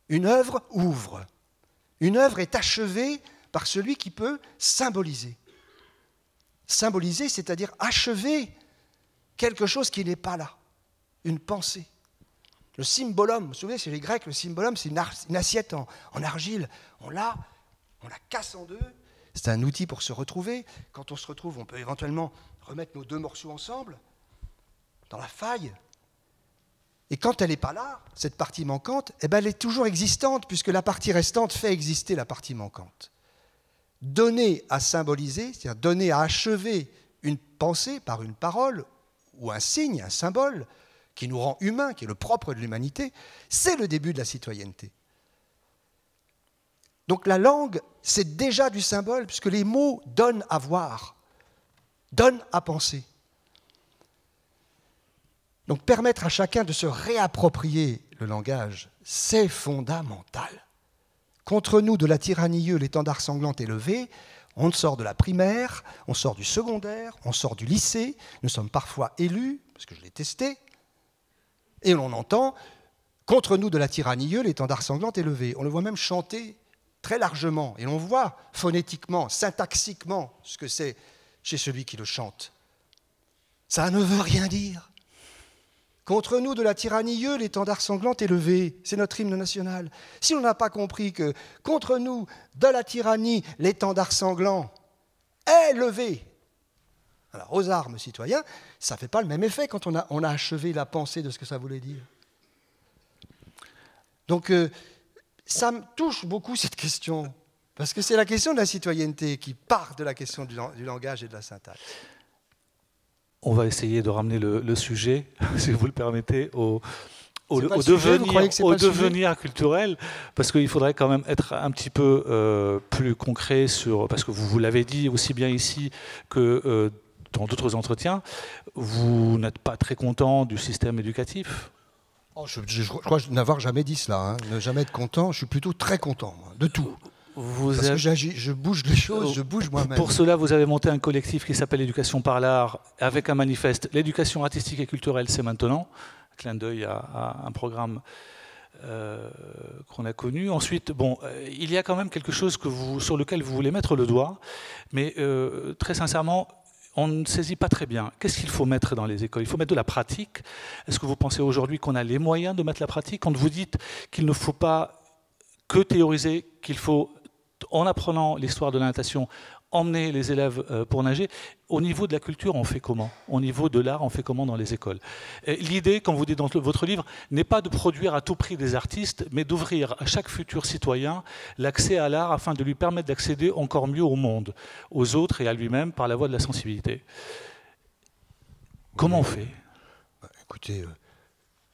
Une œuvre ouvre. Une œuvre est achevée par celui qui peut symboliser. Symboliser, c'est-à-dire achever quelque chose qui n'est pas là, une pensée. Le cymbolum, vous vous souvenez, c'est les Grecs, le cymbolum, c'est une assiette en argile. On la casse en deux. C'est un outil pour se retrouver. Quand on se retrouve, on peut éventuellement remettre nos deux morceaux ensemble, dans la faille. Et quand elle n'est pas là, cette partie manquante, eh ben elle est toujours existante, puisque la partie restante fait exister la partie manquante. Donner à symboliser, c'est-à-dire donner à achever une pensée par une parole, ou un signe, un symbole, qui nous rend humains, qui est le propre de l'humanité, c'est le début de la citoyenneté. Donc la langue, c'est déjà du symbole, puisque les mots donnent à voir, donnent à penser. Donc permettre à chacun de se réapproprier le langage, c'est fondamental. Contre nous, de la tyrannie, l'étendard sanglant est levé, on sort de la primaire, on sort du secondaire, on sort du lycée, nous sommes parfois élus, parce que je l'ai testé, et on entend « Contre nous, de la tyrannie, l'étendard sanglant est levé ». On le voit même chanter très largement, et on voit phonétiquement, syntaxiquement, ce que c'est chez celui qui le chante. Ça ne veut rien dire. Contre nous, de la tyrannie, l'étendard sanglant est levé. C'est notre hymne national. Si on n'a pas compris que contre nous, de la tyrannie, l'étendard sanglant est levé, alors aux armes, citoyens, ça ne fait pas le même effet quand on a achevé la pensée de ce que ça voulait dire. Donc, ça me touche beaucoup cette question, parce que c'est la question de la citoyenneté qui part de la question du langage et de la syntaxe. On va essayer de ramener le sujet, si vous le permettez, au devenir culturel, parce qu'il faudrait quand même être un petit peu plus concret sur, parce que vous l'avez dit aussi bien ici que dans d'autres entretiens, vous n'êtes pas très content du système éducatif. Oh, je crois n'avoir jamais dit cela, hein. Ne jamais être content, je suis plutôt très content, moi, de tout. Parce que je bouge les choses, je bouge moi-même. Pour cela, vous avez monté un collectif qui s'appelle Éducation par l'art, avec un manifeste. L'éducation artistique et culturelle, c'est maintenant. Un clin d'œil à un programme qu'on a connu. Ensuite, bon, il y a quand même quelque chose que sur lequel vous voulez mettre le doigt, mais très sincèrement, on ne saisit pas très bien. Qu'est-ce qu'il faut mettre dans les écoles? Il faut mettre de la pratique. Est-ce que vous pensez aujourd'hui qu'on a les moyens de mettre la pratique? Quand vous dites qu'il ne faut pas que théoriser, qu'il faut, en apprenant l'histoire de la natation, emmener les élèves pour nager. Au niveau de la culture, on fait comment? Au niveau de l'art, on fait comment dans les écoles? L'idée, quand vous dites dans votre livre, n'est pas de produire à tout prix des artistes, mais d'ouvrir à chaque futur citoyen l'accès à l'art afin de lui permettre d'accéder encore mieux au monde, aux autres et à lui-même par la voie de la sensibilité. Comment on fait? Écoutez,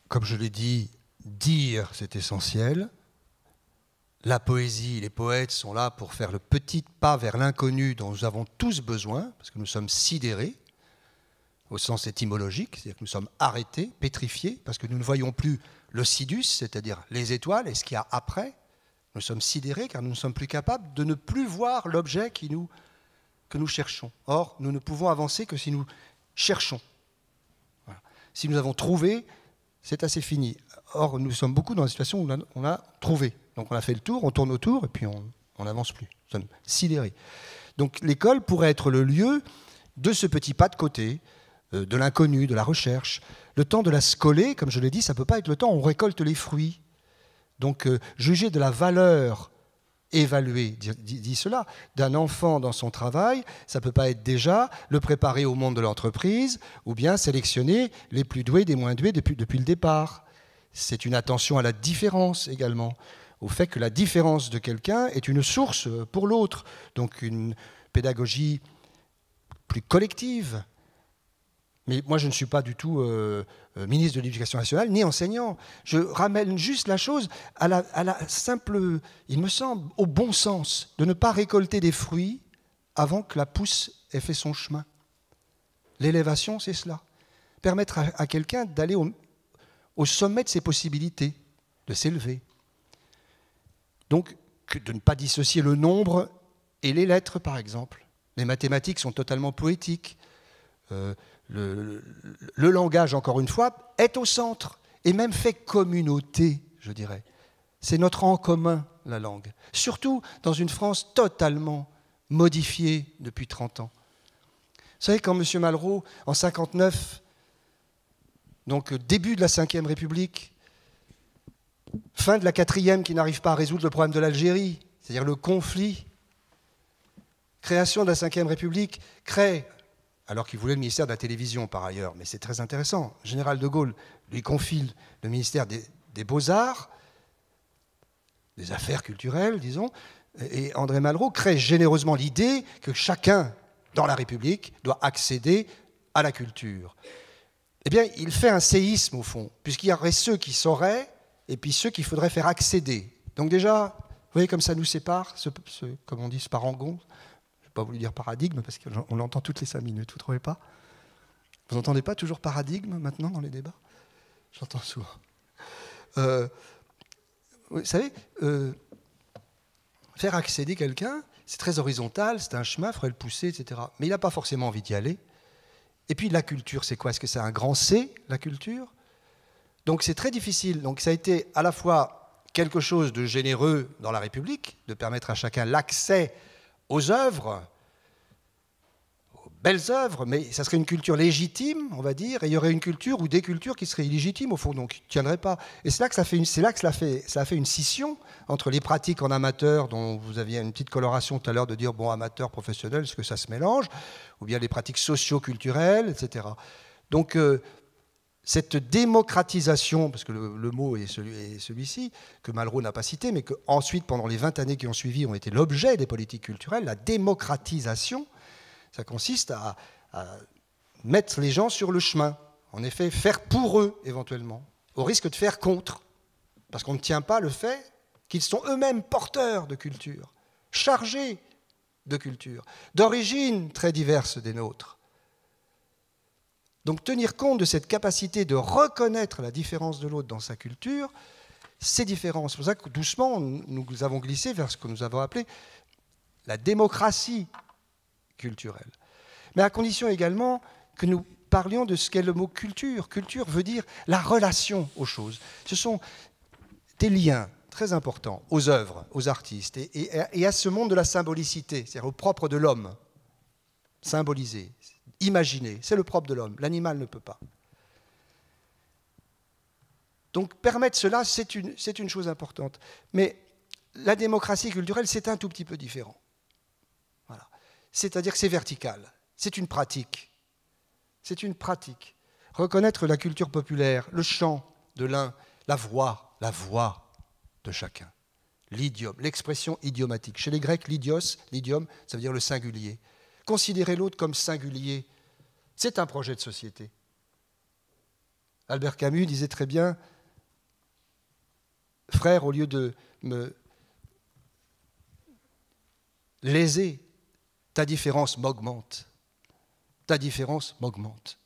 comme je l'ai dit, dire, c'est essentiel. La poésie, les poètes sont là pour faire le petit pas vers l'inconnu dont nous avons tous besoin, parce que nous sommes sidérés, au sens étymologique, c'est-à-dire que nous sommes arrêtés, pétrifiés, parce que nous ne voyons plus le sidus, c'est-à-dire les étoiles, et ce qu'il y a après. Nous sommes sidérés car nous ne sommes plus capables de ne plus voir l'objet que nous cherchons. Or, nous ne pouvons avancer que si nous cherchons. Voilà. Si nous avons trouvé, c'est assez fini. Or, nous sommes beaucoup dans la situation où on a trouvé. Donc on a fait le tour, on tourne autour et puis on n'avance plus. Nous sommes sidérés. Donc l'école pourrait être le lieu de ce petit pas de côté, de l'inconnu, de la recherche. Le temps de la scolée, comme je l'ai dit, ça ne peut pas être le temps où on récolte les fruits. Donc juger de la valeur, évaluer, dit cela, d'un enfant dans son travail, ça ne peut pas être déjà le préparer au monde de l'entreprise ou bien sélectionner les plus doués des moins doués depuis le départ. C'est une attention à la différence également, au fait que la différence de quelqu'un est une source pour l'autre. Donc une pédagogie plus collective. Mais moi, je ne suis pas du tout ministre de l'Éducation nationale, ni enseignant. Je ramène juste la chose à la simple, il me semble, au bon sens, de ne pas récolter des fruits avant que la pousse ait fait son chemin. L'élévation, c'est cela. Permettre à quelqu'un d'aller au sommet de ses possibilités. de s'élever. Donc, que de ne pas dissocier le nombre et les lettres, par exemple. Les mathématiques sont totalement poétiques. Le langage, encore une fois, est au centre et même fait communauté, je dirais. C'est notre en commun, la langue. Surtout dans une France totalement modifiée depuis 30 ans. Vous savez, quand M. Malraux, en 1959, donc début de la Ve République, fin de la Quatrième qui n'arrive pas à résoudre le problème de l'Algérie, c'est-à-dire le conflit, création de la Ve République, crée, alors qu'il voulait le ministère de la Télévision par ailleurs, mais c'est très intéressant, le général de Gaulle lui confie le ministère des Beaux-Arts, des affaires culturelles, disons, et André Malraux crée généreusement l'idée que chacun dans la République doit accéder à la culture. Eh bien, il fait un séisme au fond, puisqu'il y aurait ceux qui sauraient et puis ceux qu'il faudrait faire accéder. Donc déjà, vous voyez comme ça nous sépare, comme on dit, ce parangon. Je n'ai pas voulu dire paradigme, parce qu'on l'entend toutes les 5 minutes, vous ne trouvez pas? Vous n'entendez pas toujours paradigme, maintenant, dans les débats? J'entends souvent. Vous savez, faire accéder quelqu'un, c'est très horizontal, c'est un chemin, il faudrait le pousser, etc. Mais il n'a pas forcément envie d'y aller. Et puis la culture, c'est quoi? Est-ce que c'est un grand C, la culture? Donc c'est très difficile. Donc ça a été à la fois quelque chose de généreux dans la République, de permettre à chacun l'accès aux œuvres, aux belles œuvres, mais ça serait une culture légitime, on va dire, et il y aurait une culture ou des cultures qui seraient illégitimes, au fond, donc qui ne tiendraient pas. Et c'est là que ça a fait une scission entre les pratiques en amateur, dont vous aviez une petite coloration tout à l'heure de dire, bon, amateur, professionnel, est-ce que ça se mélange? Ou bien les pratiques socio-culturelles, etc. Donc... cette démocratisation, parce que le mot est celui-ci, que Malraux n'a pas cité, mais que ensuite, pendant les 20 années qui ont suivi, ont été l'objet des politiques culturelles, la démocratisation, ça consiste à mettre les gens sur le chemin. En effet, faire pour eux, éventuellement, au risque de faire contre. Parce qu'on ne tient pas le fait qu'ils sont eux-mêmes porteurs de culture, chargés de culture, d'origines très diverses des nôtres. Donc tenir compte de cette capacité de reconnaître la différence de l'autre dans sa culture, ces différences. C'est pour ça que doucement, nous avons glissé vers ce que nous avons appelé la démocratie culturelle. Mais à condition également que nous parlions de ce qu'est le mot culture. Culture veut dire la relation aux choses. Ce sont des liens très importants aux œuvres, aux artistes et à ce monde de la symbolicité, c'est-à-dire au propre de l'homme, symbolisé. Imaginer, c'est le propre de l'homme, l'animal ne peut pas. Donc permettre cela, c'est une chose importante. Mais la démocratie culturelle, c'est un tout petit peu différent. Voilà. C'est-à-dire que c'est vertical, c'est une pratique. C'est une pratique. Reconnaître la culture populaire, le chant de l'un, la voix de chacun. L'idiome, l'expression idiomatique. Chez les Grecs, l'idios, l'idiome, ça veut dire le singulier. Considérer l'autre comme singulier, c'est un projet de société. Albert Camus disait très bien, frère, au lieu de me léser, ta différence m'augmente. Ta différence m'augmente.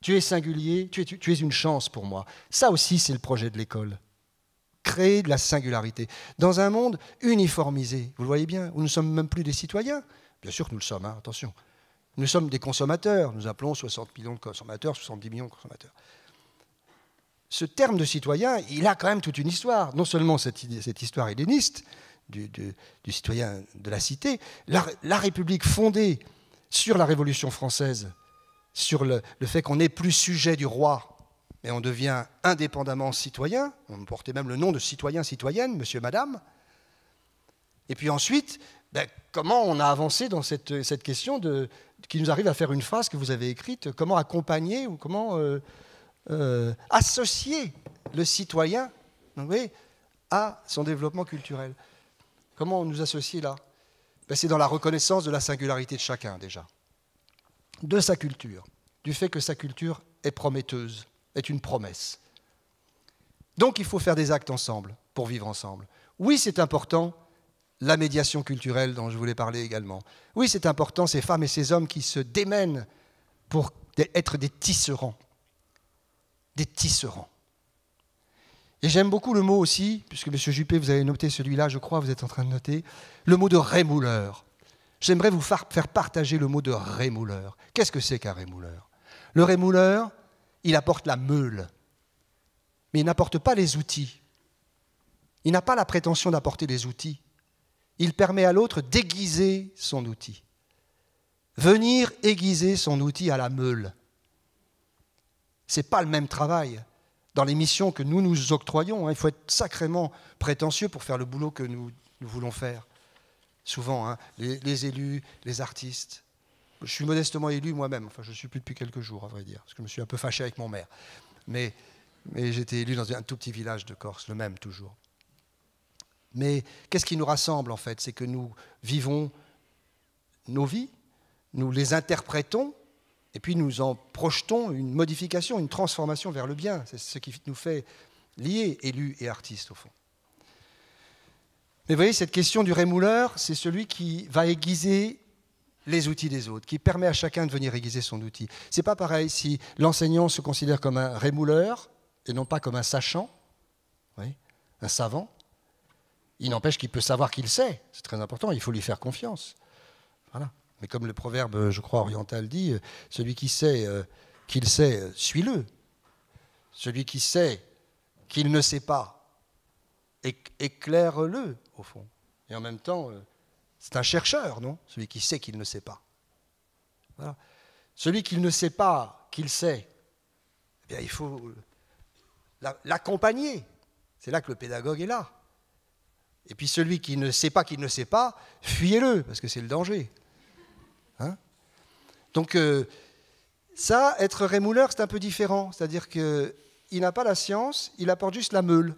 Tu es singulier, tu es une chance pour moi. Ça aussi, c'est le projet de l'école. Créer de la singularité. Dans un monde uniformisé, vous le voyez bien, où nous ne sommes même plus des citoyens. Bien sûr que nous le sommes, hein, attention. Nous sommes des consommateurs, nous appelons 60 millions de consommateurs, 70 millions de consommateurs. Ce terme de citoyen, il a quand même toute une histoire. Non seulement cette histoire helléniste du citoyen de la cité, la République fondée sur la Révolution française, sur le fait qu'on n'est plus sujet du roi, mais on devient indépendamment citoyen, on portait même le nom de citoyen, citoyenne, monsieur, madame. Et puis ensuite... ben, comment on a avancé dans cette question qui nous arrive à faire une phrase que vous avez écrite, comment accompagner ou comment associer le citoyen, vous voyez, à son développement culturel. Comment on nous associe là? Ben, c'est dans la reconnaissance de la singularité de chacun déjà, de sa culture, du fait que sa culture est prometteuse, est une promesse. Donc il faut faire des actes ensemble pour vivre ensemble. Oui, c'est important. La médiation culturelle dont je voulais parler également. Oui, c'est important, ces femmes et ces hommes qui se démènent pour être des tisserands. Des tisserands. Et j'aime beaucoup le mot aussi, puisque M. Juppé, vous avez noté celui-là, je crois, vous êtes en train de noter, le mot de rémouleur. J'aimerais vous faire partager le mot de rémouleur. Qu'est-ce que c'est qu'un rémouleur? Le rémouleur, il apporte la meule, mais il n'apporte pas les outils. Il n'a pas la prétention d'apporter les outils. Il permet à l'autre d'aiguiser son outil. Venir aiguiser son outil à la meule. Ce n'est pas le même travail. Dans les missions que nous nous octroyons, hein, il faut être sacrément prétentieux pour faire le boulot que nous voulons faire. Souvent, hein, les élus, les artistes. Je suis modestement élu moi-même. Enfin, je ne suis plus depuis quelques jours, à vrai dire, parce que je me suis un peu fâché avec mon maire. Mais j'étais élu dans un tout petit village de Corse, le même toujours. Mais qu'est-ce qui nous rassemble en fait? C'est que nous vivons nos vies, nous les interprétons, et puis nous en projetons une modification, une transformation vers le bien. C'est ce qui nous fait lier, élus et artistes au fond. Mais vous voyez, cette question du rémouleur, c'est celui qui va aiguiser les outils des autres, qui permet à chacun de venir aiguiser son outil. C'est pas pareil si l'enseignant se considère comme un rémouleur et non pas comme un sachant, oui, un savant. Il n'empêche qu'il peut savoir qu'il sait, c'est très important, il faut lui faire confiance. Voilà. Mais comme le proverbe, je crois, oriental dit, celui qui sait qu'il sait, suis-le. Celui qui sait qu'il ne sait pas, éclaire-le, au fond. Et en même temps, c'est un chercheur, non? Celui qui sait qu'il ne sait pas. Voilà. Celui qui ne sait pas qu'il sait, eh bien, il faut l'accompagner. C'est là que le pédagogue est là. Et puis celui qui ne sait pas qu'il ne sait pas, fuyez-le, parce que c'est le danger. Hein? Donc ça, être rémouleur, c'est un peu différent. C'est-à-dire qu'il n'a pas la science, il apporte juste la meule.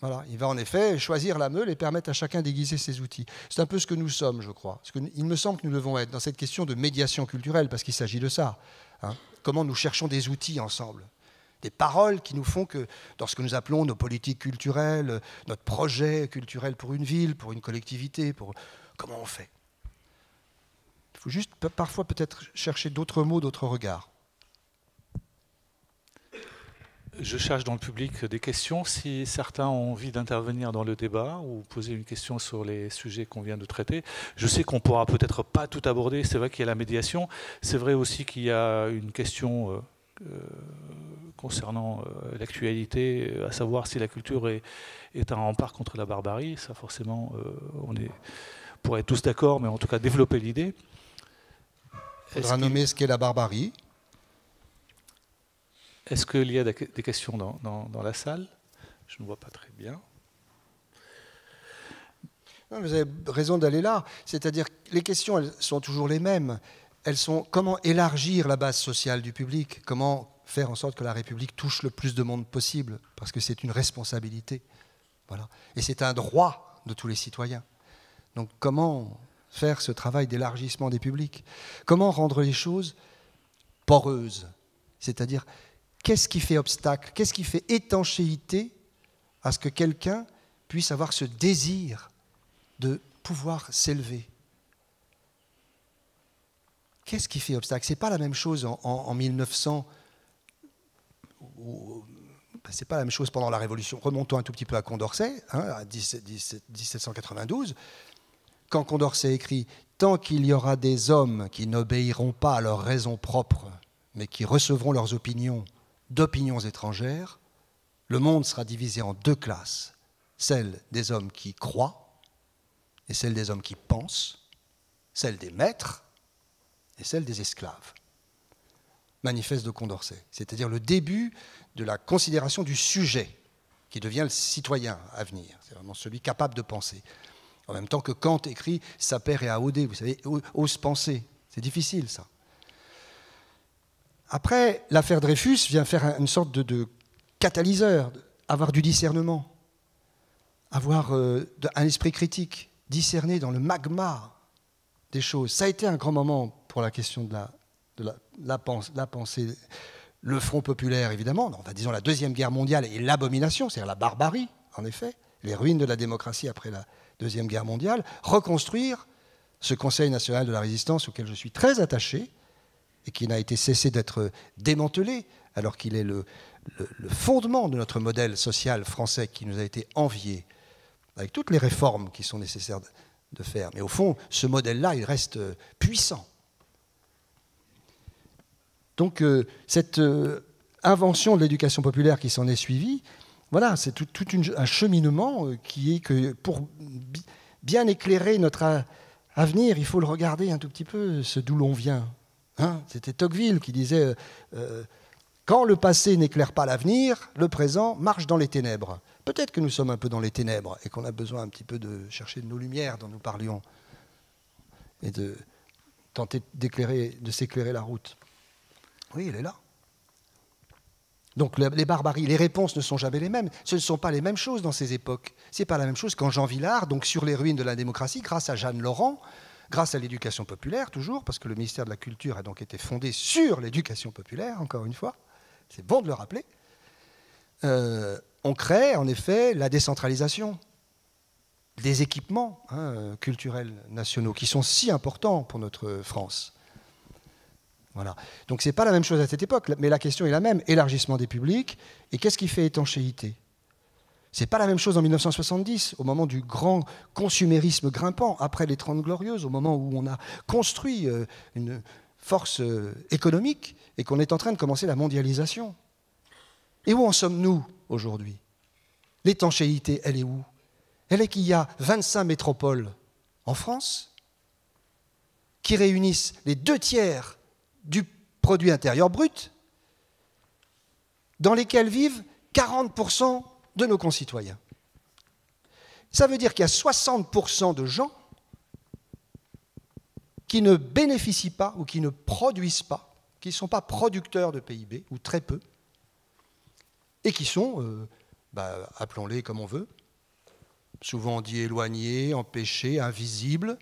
Voilà. Il va en effet choisir la meule et permettre à chacun d'aiguiser ses outils. C'est un peu ce que nous sommes, je crois. Il me semble que nous devons être dans cette question de médiation culturelle, parce qu'il s'agit de ça. Hein? Comment nous cherchons des outils ensemble? Des paroles qui nous font que, dans ce que nous appelons nos politiques culturelles, notre projet culturel pour une ville, pour une collectivité, pour... comment on fait? Il faut juste parfois peut-être chercher d'autres mots, d'autres regards. Je cherche dans le public des questions. Si certains ont envie d'intervenir dans le débat ou poser une question sur les sujets qu'on vient de traiter, je sais qu'on ne pourra peut-être pas tout aborder. C'est vrai qu'il y a la médiation. C'est vrai aussi qu'il y a une question... concernant l'actualité, à savoir si la culture est un rempart contre la barbarie. Ça, forcément, on pourrait être tous d'accord, mais en tout cas développer l'idée. Il faudra nommer ce qu'est la barbarie. Est-ce qu'il y a des questions dans la salle? Je ne vois pas très bien. Non, vous avez raison d'aller là. C'est-à-dire que les questions, elles sont toujours les mêmes. Elles sont comment élargir la base sociale du public, comment faire en sorte que la République touche le plus de monde possible, parce que c'est une responsabilité. Voilà. Et c'est un droit de tous les citoyens. Donc comment faire ce travail d'élargissement des publics? Comment rendre les choses poreuses? C'est-à-dire, qu'est-ce qui fait obstacle? Qu'est-ce qui fait étanchéité à ce que quelqu'un puisse avoir ce désir de pouvoir s'élever? Qu'est-ce qui fait obstacle? Ce n'est pas la même chose en 1900, c'est pas la même chose pendant la Révolution. Remontons un tout petit peu à Condorcet, hein, à 1792, quand Condorcet écrit « Tant qu'il y aura des hommes qui n'obéiront pas à leur raison propre, mais qui recevront leurs opinions d'opinions étrangères, le monde sera divisé en deux classes, celle des hommes qui croient et celle des hommes qui pensent, celle des maîtres, et celle des esclaves. » Manifeste de Condorcet, c'est-à-dire le début de la considération du sujet qui devient le citoyen à venir. C'est vraiment celui capable de penser. En même temps que Kant écrit « Sapere et aude », vous savez, « ose penser ». C'est difficile, ça. Après, l'affaire Dreyfus vient faire une sorte de catalyseur, avoir du discernement, avoir un esprit critique, discerner dans le magma des choses. Ça a été un grand moment pour la question de la pensée, le Front populaire, évidemment, enfin, disons la Deuxième Guerre mondiale et l'abomination, c'est-à-dire la barbarie, en effet, les ruines de la démocratie après la Deuxième Guerre mondiale, reconstruire ce Conseil national de la résistance auquel je suis très attaché et qui n'a été cessé d'être démantelé alors qu'il est le fondement de notre modèle social français qui nous a été envié, avec toutes les réformes qui sont nécessaires de faire. Mais au fond, ce modèle-là, il reste puissant. Donc, cette invention de l'éducation populaire qui s'en est suivie, voilà, c'est tout un cheminement qui est que pour bien éclairer notre avenir, il faut le regarder un tout petit peu, ce d'où l'on vient. Hein, c'était Tocqueville qui disait quand le passé n'éclaire pas l'avenir, le présent marche dans les ténèbres. Peut-être que nous sommes un peu dans les ténèbres et qu'on a besoin un petit peu de chercher de nos lumières dont nous parlions et de tenter d'éclairer, de s'éclairer la route. Oui, elle est là. Donc les barbaries, les réponses ne sont jamais les mêmes. Ce ne sont pas les mêmes choses dans ces époques. Ce n'est pas la même chose quand Jean Villard, donc sur les ruines de la démocratie, grâce à Jeanne Laurent, grâce à l'éducation populaire toujours, parce que le ministère de la Culture a donc été fondé sur l'éducation populaire, encore une fois, c'est bon de le rappeler, on crée en effet la décentralisation des équipements culturels nationaux qui sont si importants pour notre France. Voilà. Donc ce n'est pas la même chose à cette époque, mais la question est la même, élargissement des publics, et qu'est-ce qui fait étanchéité? Ce n'est pas la même chose en 1970, au moment du grand consumérisme grimpant, après les 30 Glorieuses, au moment où on a construit une force économique et qu'on est en train de commencer la mondialisation. Et où en sommes-nous aujourd'hui? L'étanchéité, elle est où? Elle est qu'il y a 25 métropoles en France qui réunissent les 2 tiers du produit intérieur brut, dans lesquels vivent 40% de nos concitoyens. Ça veut dire qu'il y a 60% de gens qui ne bénéficient pas ou qui ne produisent pas, qui ne sont pas producteurs de PIB, ou très peu, et qui sont, appelons-les comme on veut, souvent on dit éloignés, empêchés, invisibles,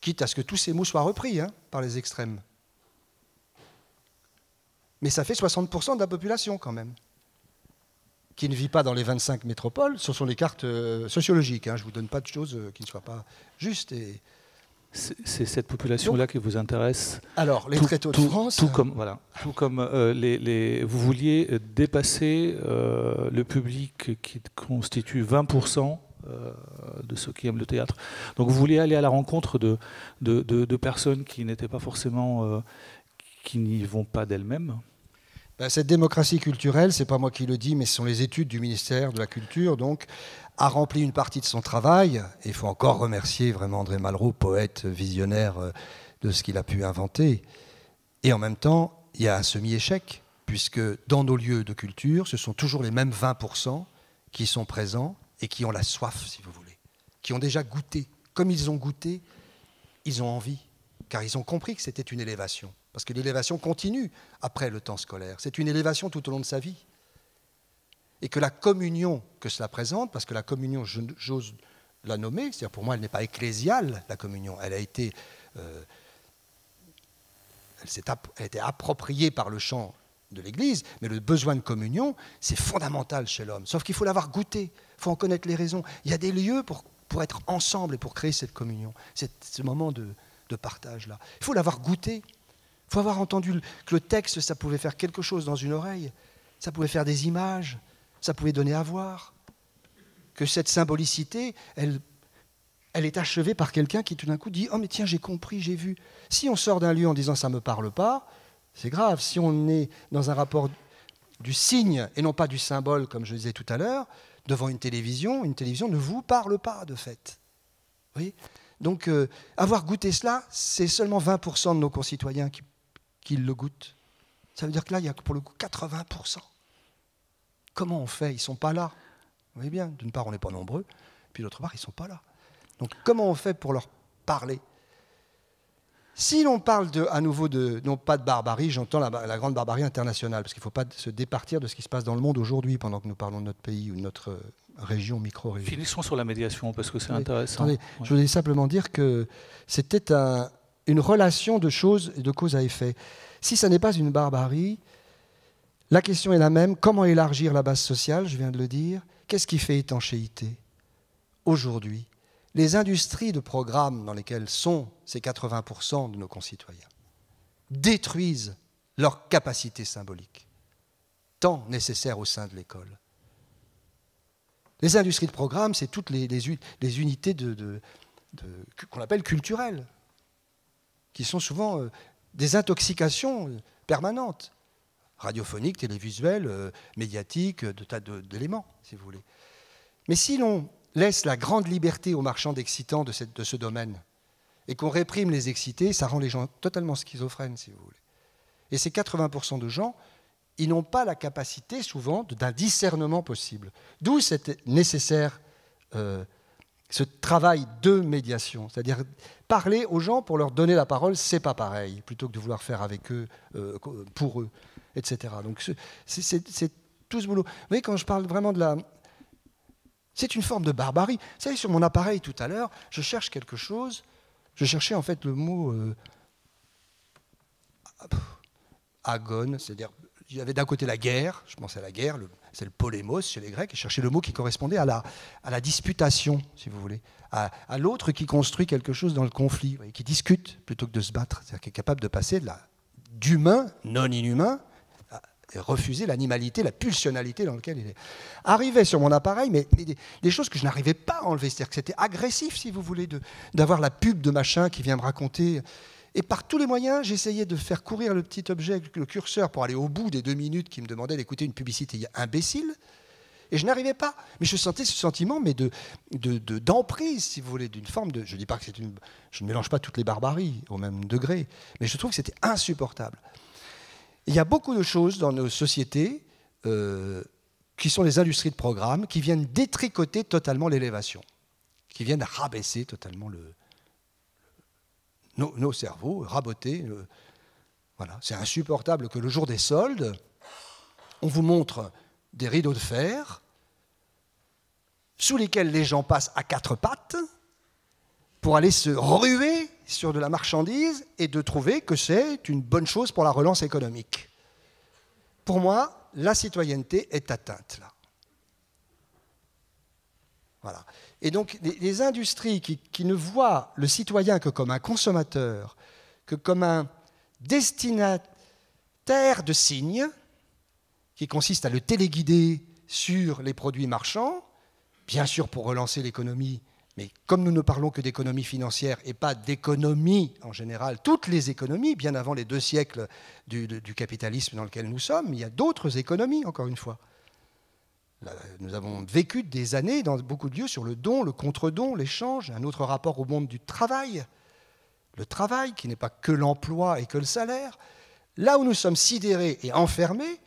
quitte à ce que tous ces mots soient repris par les extrêmes. Mais ça fait 60% de la population quand même, qui ne vit pas dans les 25 métropoles. Ce sont les cartes sociologiques. Je ne vous donne pas de choses qui ne soient pas justes. Et... C'est cette population-là qui vous intéresse. Alors, les Tréteaux de France... Vous vouliez dépasser le public qui constitue 20% de ceux qui aiment le théâtre. Donc vous vouliez aller à la rencontre de personnes qui n'étaient pas forcément... qui n'y vont pas d'elles-mêmes. Cette démocratie culturelle, ce n'est pas moi qui le dis, mais ce sont les études du ministère de la Culture, donc, a rempli une partie de son travail. Et il faut encore remercier vraiment André Malraux, poète, visionnaire de ce qu'il a pu inventer. Et en même temps, il y a un semi-échec, puisque dans nos lieux de culture, ce sont toujours les mêmes 20% qui sont présents et qui ont la soif, si vous voulez, qui ont déjà goûté. Comme ils ont goûté, ils ont envie, car ils ont compris que c'était une élévation. Parce que l'élévation continue après le temps scolaire. C'est une élévation tout au long de sa vie. Et que la communion que cela présente, parce que la communion, j'ose la nommer, c'est-à-dire pour moi, elle n'est pas ecclésiale, la communion. Elle a été appropriée par le chant de l'Église, mais le besoin de communion, c'est fondamental chez l'homme. Sauf qu'il faut l'avoir goûté, il faut en connaître les raisons. Il y a des lieux pour être ensemble et pour créer cette communion, ce moment de partage-là. Il faut l'avoir goûté. Il faut avoir entendu que le texte, ça pouvait faire quelque chose dans une oreille, ça pouvait faire des images, ça pouvait donner à voir. Que cette symbolicité, elle est achevée par quelqu'un qui tout d'un coup dit « Oh mais tiens, j'ai compris, j'ai vu ». Si on sort d'un lieu en disant « ça ne me parle pas », c'est grave. Si on est dans un rapport du signe et non pas du symbole, comme je disais tout à l'heure, devant une télévision ne vous parle pas de fait. Vous voyez ? Donc avoir goûté cela, c'est seulement 20% de nos concitoyens qui le goûtent. Ça veut dire que là, il y a pour le coup 80%. Comment on fait? Ils ne sont pas là. Vous voyez bien, d'une part, on n'est pas nombreux, puis d'autre part, ils ne sont pas là. Donc comment on fait pour leur parler? Si l'on parle non pas de barbarie, j'entends la grande barbarie internationale, parce qu'il ne faut pas se départir de ce qui se passe dans le monde aujourd'hui, pendant que nous parlons de notre pays ou de notre région, micro-région. Finissons sur la médiation, parce que c'est intéressant. Attendez, ouais. Je voulais simplement dire que c'était une relation de choses et de cause à effet. Si ça n'est pas une barbarie, la question est la même. Comment élargir la base sociale? Je viens de le dire. Qu'est-ce qui fait étanchéité aujourd'hui? Les industries de programmes dans lesquelles sont ces 80% de nos concitoyens détruisent leur capacité symbolique. tant nécessaire au sein de l'école. Les industries de programme, c'est toutes les unités qu'on appelle culturelles, qui sont souvent des intoxications permanentes, radiophoniques, télévisuelles, médiatiques, de tas d'éléments, si vous voulez. Mais si l'on laisse la grande liberté aux marchands d'excitants de ce domaine, et qu'on réprime les excités, ça rend les gens totalement schizophrènes, si vous voulez. Et ces 80% de gens, ils n'ont pas la capacité, souvent, d'un discernement possible. D'où c'est nécessaire ce travail de médiation. C'est-à-dire, parler aux gens pour leur donner la parole, c'est pas pareil, plutôt que de vouloir faire avec eux, pour eux, etc. Donc, c'est tout ce boulot. Vous voyez, quand je parle vraiment de la... C'est une forme de barbarie. Vous savez, sur mon appareil, tout à l'heure, je cherche quelque chose. Je cherchais, en fait, le mot... agone, c'est-à-dire... Il y avait d'un côté la guerre, je pensais à la guerre, c'est le polémos chez les Grecs, et chercher le mot qui correspondait à la disputation, si vous voulez, à l'autre qui construit quelque chose dans le conflit, qui discute plutôt que de se battre, c'est-à-dire qui est capable de passer d'humain, non inhumain, et refuser l'animalité, la pulsionalité dans laquelle il est. Arrivait sur mon appareil, mais des choses que je n'arrivais pas à enlever, c'est-à-dire que c'était agressif, si vous voulez, d'avoir la pub de machin qui vient me raconter... Et par tous les moyens, j'essayais de faire courir le petit objet, le curseur, pour aller au bout des 2 minutes qui me demandaient d'écouter une publicité imbécile. Et je n'arrivais pas. Mais je sentais ce sentiment d'emprise, si vous voulez, d'une forme de... Je ne dis pas que c'est une... Je ne mélange pas toutes les barbaries au même degré, mais je trouve que c'était insupportable. Il y a beaucoup de choses dans nos sociétés qui sont les industries de programme, qui viennent détricoter totalement l'élévation, qui viennent rabaisser totalement le... Nos cerveaux rabotés, voilà. C'est insupportable que le jour des soldes, on vous montre des rideaux de fer sous lesquels les gens passent à 4 pattes pour aller se ruer sur de la marchandise et de trouver que c'est une bonne chose pour la relance économique. Pour moi, la citoyenneté est atteinte là. Voilà. Et donc, les industries qui ne voient le citoyen que comme un consommateur, que comme un destinataire de signes, qui consiste à le téléguider sur les produits marchands, bien sûr pour relancer l'économie, mais comme nous ne parlons que d'économie financière et pas d'économie en général, toutes les économies, bien avant les 2 siècles du capitalisme dans lequel nous sommes, il y a d'autres économies, encore une fois. Nous avons vécu des années dans beaucoup de lieux sur le don, le contre-don, l'échange, un autre rapport au monde du travail. Le travail qui n'est pas que l'emploi et que le salaire. Là où nous sommes sidérés et enfermés,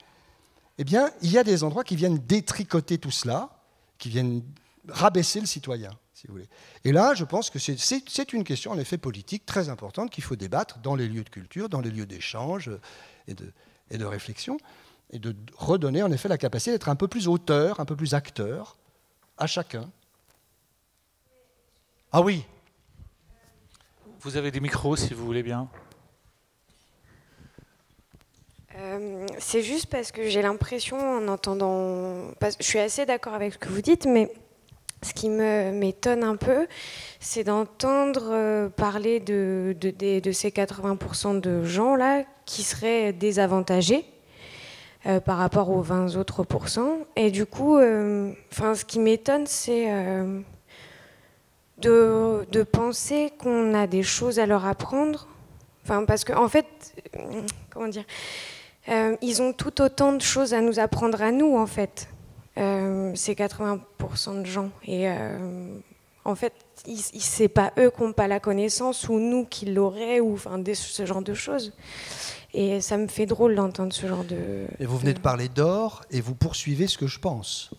eh bien, il y a des endroits qui viennent détricoter tout cela, qui viennent rabaisser le citoyen, si vous voulez. Et là, je pense que c'est une question en effet politique très importante qu'il faut débattre dans les lieux de culture, dans les lieux d'échange et de réflexion. Et de redonner en effet la capacité d'être un peu plus auteur, un peu plus acteur à chacun. Ah oui. Vous avez des micros si vous voulez bien. C'est juste parce que j'ai l'impression en entendant... Je suis assez d'accord avec ce que vous dites, mais ce qui m'étonne un peu, c'est d'entendre parler de ces 80% de gens-là qui seraient désavantagés. Par rapport aux 20 autres pourcents. Et du coup, ce qui m'étonne, c'est de penser qu'on a des choses à leur apprendre. Enfin, parce qu'en fait, comment dire, ils ont tout autant de choses à nous apprendre à nous, en fait, ces 80% de gens. Et en fait, c'est pas eux qui n'ont pas la connaissance, ou nous qui l'auraient, ou ce genre de choses. Et ça me fait drôle d'entendre ce genre de... Et vous venez de parler d'or et vous poursuivez ce que je pense.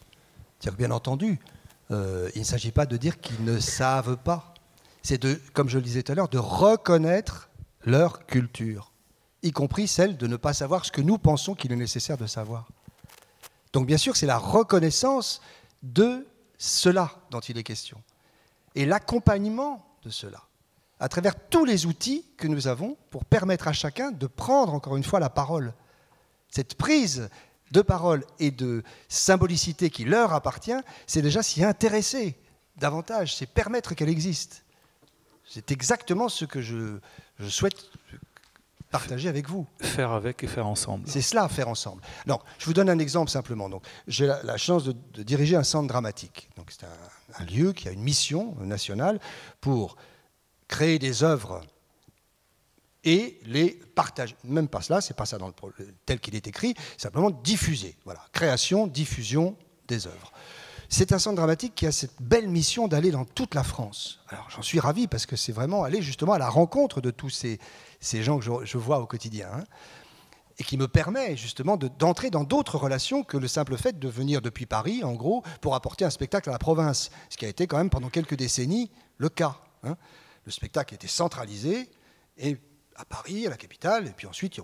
C'est-à-dire, bien entendu, il ne s'agit pas de dire qu'ils ne savent pas. C'est de, comme je le disais tout à l'heure, de reconnaître leur culture, y compris celle de ne pas savoir ce que nous pensons qu'il est nécessaire de savoir. Donc bien sûr, c'est la reconnaissance de cela dont il est question. Et l'accompagnement de cela, à travers tous les outils que nous avons pour permettre à chacun de prendre, encore une fois, la parole. Cette prise de parole et de symbolicité qui leur appartient, c'est déjà s'y intéresser davantage, c'est permettre qu'elle existe. C'est exactement ce que je souhaite partager avec vous. Faire avec et faire ensemble. C'est cela, faire ensemble. Alors, je vous donne un exemple simplement. J'ai la chance de diriger un centre dramatique. C'est un lieu qui a une mission nationale pour créer des œuvres et les partager. Même pas cela, c'est pas ça dans le tel qu'il est écrit, simplement diffuser. Voilà, création, diffusion des œuvres. C'est un centre dramatique qui a cette belle mission d'aller dans toute la France. Alors j'en suis ravi parce que c'est vraiment aller justement à la rencontre de tous ces gens que je vois au quotidien, hein, et qui me permet justement d'entrer dans d'autres relations que le simple fait de venir depuis Paris, en gros, pour apporter un spectacle à la province, ce qui a été quand même pendant quelques décennies le cas, hein. Le spectacle était centralisé et à Paris, à la capitale, et puis ensuite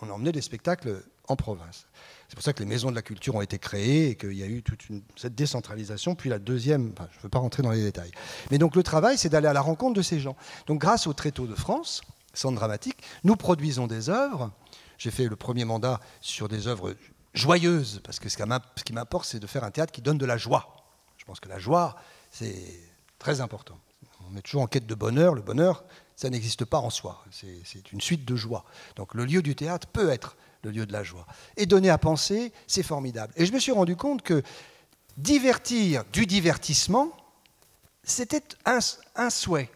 on emmenait des spectacles en province. C'est pour ça que les maisons de la culture ont été créées et qu'il y a eu toute cette décentralisation, puis la deuxième, enfin, je ne veux pas rentrer dans les détails. Mais donc le travail, c'est d'aller à la rencontre de ces gens. Donc grâce au Tréteaux de France, centre dramatique, nous produisons des œuvres. J'ai fait le premier mandat sur des œuvres joyeuses, parce que ce qui m'importe, c'est de faire un théâtre qui donne de la joie. Je pense que la joie, c'est très important. On est toujours en quête de bonheur. Le bonheur, ça n'existe pas en soi. C'est une suite de joie. Donc le lieu du théâtre peut être le lieu de la joie. Et donner à penser, c'est formidable. Et je me suis rendu compte que divertir du divertissement, c'était un souhait.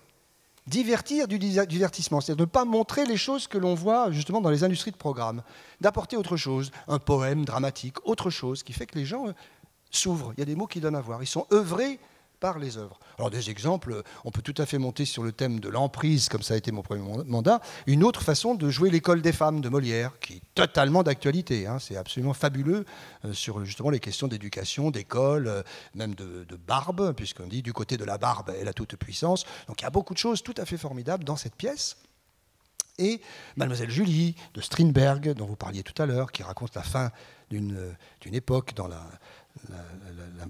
Divertir du divertissement, c'est-à-dire ne pas montrer les choses que l'on voit justement dans les industries de programme, d'apporter autre chose, un poème dramatique, autre chose, qui fait que les gens s'ouvrent. Il y a des mots qui donnent à voir. Ils sont œuvrés par les œuvres. Alors des exemples, on peut tout à fait monter sur le thème de l'emprise, comme ça a été mon premier mandat, une autre façon de jouer l'école des femmes de Molière, qui est totalement d'actualité, hein, c'est absolument fabuleux sur justement les questions d'éducation, d'école, même de barbe, puisqu'on dit du côté de la barbe et la toute-puissance. Donc il y a beaucoup de choses tout à fait formidables dans cette pièce. Et Mademoiselle Julie de Strindberg, dont vous parliez tout à l'heure, qui raconte la fin d'une époque dans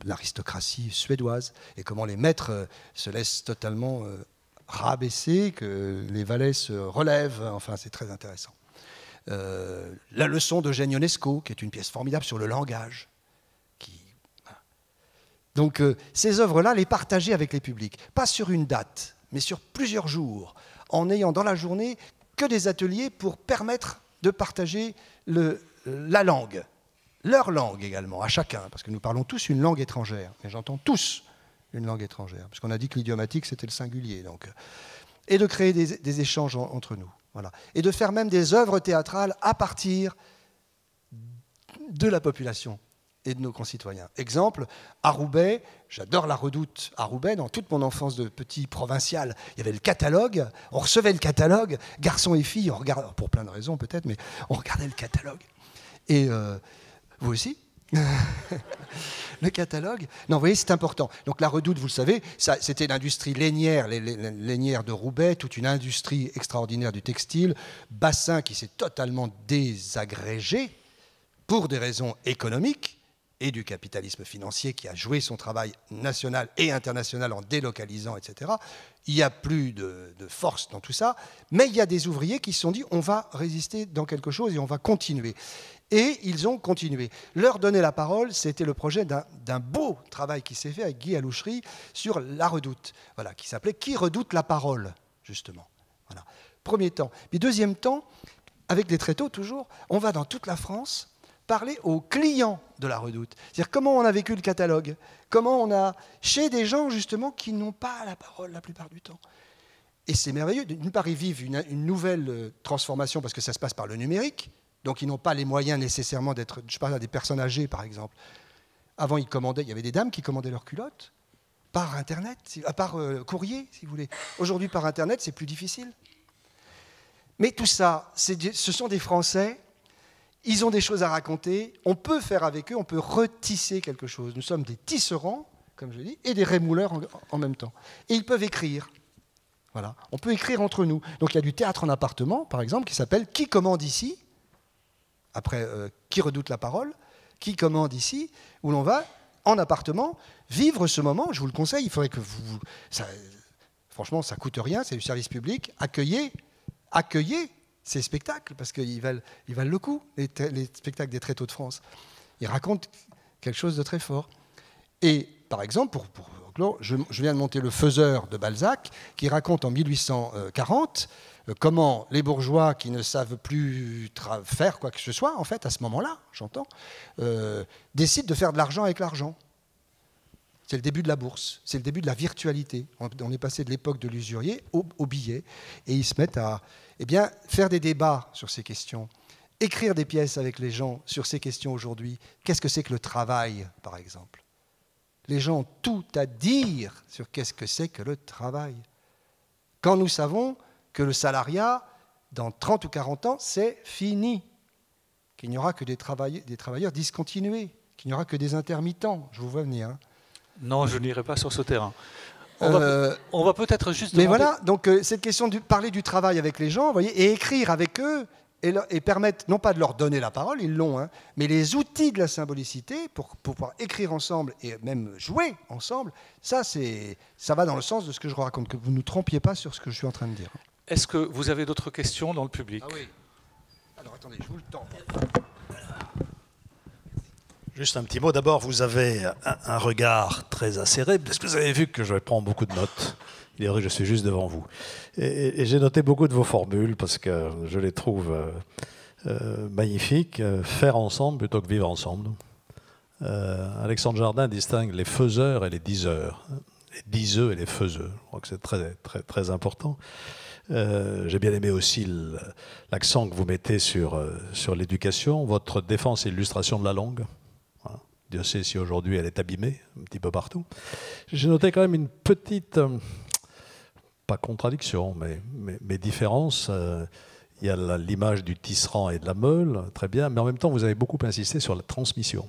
l'aristocratie suédoise et comment les maîtres se laissent totalement rabaisser, que les valets se relèvent, enfin c'est très intéressant. La leçon de Eugène Ionesco, qui est une pièce formidable sur le langage. Donc ces œuvres-là, les partager avec les publics, pas sur une date, mais sur plusieurs jours, en n'ayant dans la journée que des ateliers pour permettre de partager la langue. Leur langue également, à chacun, parce que nous parlons tous une langue étrangère, et j'entends tous une langue étrangère, puisqu'on a dit que l'idiomatique, c'était le singulier. Donc. Et de créer des échanges entre nous. Voilà. Et de faire même des œuvres théâtrales à partir de la population et de nos concitoyens. Exemple, à Roubaix, j'adore La Redoute. À Roubaix, dans toute mon enfance de petit provincial, il y avait le catalogue, on recevait le catalogue, garçons et filles, on regardait, pour plein de raisons peut-être, mais on regardait le catalogue. Et... vous aussi? Le catalogue? Non, vous voyez, c'est important. Donc La Redoute, vous le savez, c'était l'industrie lainière, lainière de Roubaix, toute une industrie extraordinaire du textile, bassin qui s'est totalement désagrégé pour des raisons économiques et du capitalisme financier qui a joué son travail national et international en délocalisant, etc. Il n'y a plus de force dans tout ça, mais il y a des ouvriers qui se sont dit on va résister dans quelque chose et on va continuer. Et ils ont continué. Leur donner la parole, c'était le projet d'un beau travail qui s'est fait avec Guy Aloucherie sur La Redoute, voilà, qui s'appelait « Qui redoute la parole ?» justement. Voilà. Premier temps. Puis deuxième temps, avec les Tréteaux toujours, on va dans toute la France parler aux clients de La Redoute. C'est-à-dire comment on a vécu le catalogue, comment on a chez des gens justement qui n'ont pas la parole la plupart du temps. Et c'est merveilleux. D'une part, ils vivent une nouvelle transformation parce que ça se passe par le numérique. Donc ils n'ont pas les moyens nécessairement d'être, je parle à des personnes âgées par exemple. Avant ils commandaient, il y avait des dames qui commandaient leurs culottes par internet, par courrier si vous voulez. Aujourd'hui par internet c'est plus difficile. Mais tout ça, ce sont des Français, ils ont des choses à raconter, on peut faire avec eux, on peut retisser quelque chose. Nous sommes des tisserands, comme je dis, et des rémouleurs en même temps. Et ils peuvent écrire. Voilà. On peut écrire entre nous. Donc il y a du théâtre en appartement par exemple qui s'appelle « Qui commande ici ?» après Qui redoute la parole, Qui commande ici, où l'on va, en appartement, vivre ce moment. Je vous le conseille, il faudrait que vous... Ça, franchement, ça ne coûte rien, c'est du service public. Accueillez ces spectacles, parce qu'ils valent le coup, les spectacles des Tréteaux de France. Ils racontent quelque chose de très fort. Et, par exemple, pour clore, je viens de monter Le Faiseur de Balzac, qui raconte en 1840 comment les bourgeois qui ne savent plus faire quoi que ce soit, en fait, à ce moment-là, j'entends, décident de faire de l'argent avec l'argent. C'est le début de la bourse, c'est le début de la virtualité. On est passé de l'époque de l'usurier au billet, et ils se mettent à faire des débats sur ces questions, écrire des pièces avec les gens sur ces questions aujourd'hui. Qu'est-ce que c'est que le travail, par exemple? Les gens ont tout à dire sur qu'est-ce que c'est que le travail. Quand nous savons que le salariat, dans 30 ou 40 ans, c'est fini, qu'il n'y aura que des travailleurs discontinués, qu'il n'y aura que des intermittents. Je vous vois venir. Hein. Non, je n'irai pas sur ce terrain. On va peut-être juste... Mais voilà, donc cette question de parler du travail avec les gens, voyez, et écrire avec eux, et permettre, non pas de leur donner la parole, ils l'ont, hein, mais les outils de la symbolicité pour pouvoir écrire ensemble et même jouer ensemble, ça va dans le sens de ce que je raconte, que vous ne nous trompiez pas sur ce que je suis en train de dire. Est-ce que vous avez d'autres questions dans le public? Ah oui. Alors attendez, je vous le tends. Juste un petit mot. D'abord, vous avez un regard très acéré, parce que vous avez vu que je prends beaucoup de notes. Il est vrai que je suis juste devant vous. Et j'ai noté beaucoup de vos formules, parce que je les trouve magnifiques. Faire ensemble plutôt que vivre ensemble. Alexandre Jardin distingue les faiseurs et les diseurs. Les diseux et les faiseux. Je crois que c'est très, très, très important. J'ai bien aimé aussi l'accent que vous mettez sur l'éducation, votre défense et l'illustration de la langue. Dieu sait si aujourd'hui elle est abîmée, un petit peu partout. J'ai noté quand même une petite, pas contradiction, mais différence. Il y a l'image du tisserand et de la meule, très bien, mais en même temps vous avez beaucoup insisté sur la transmission.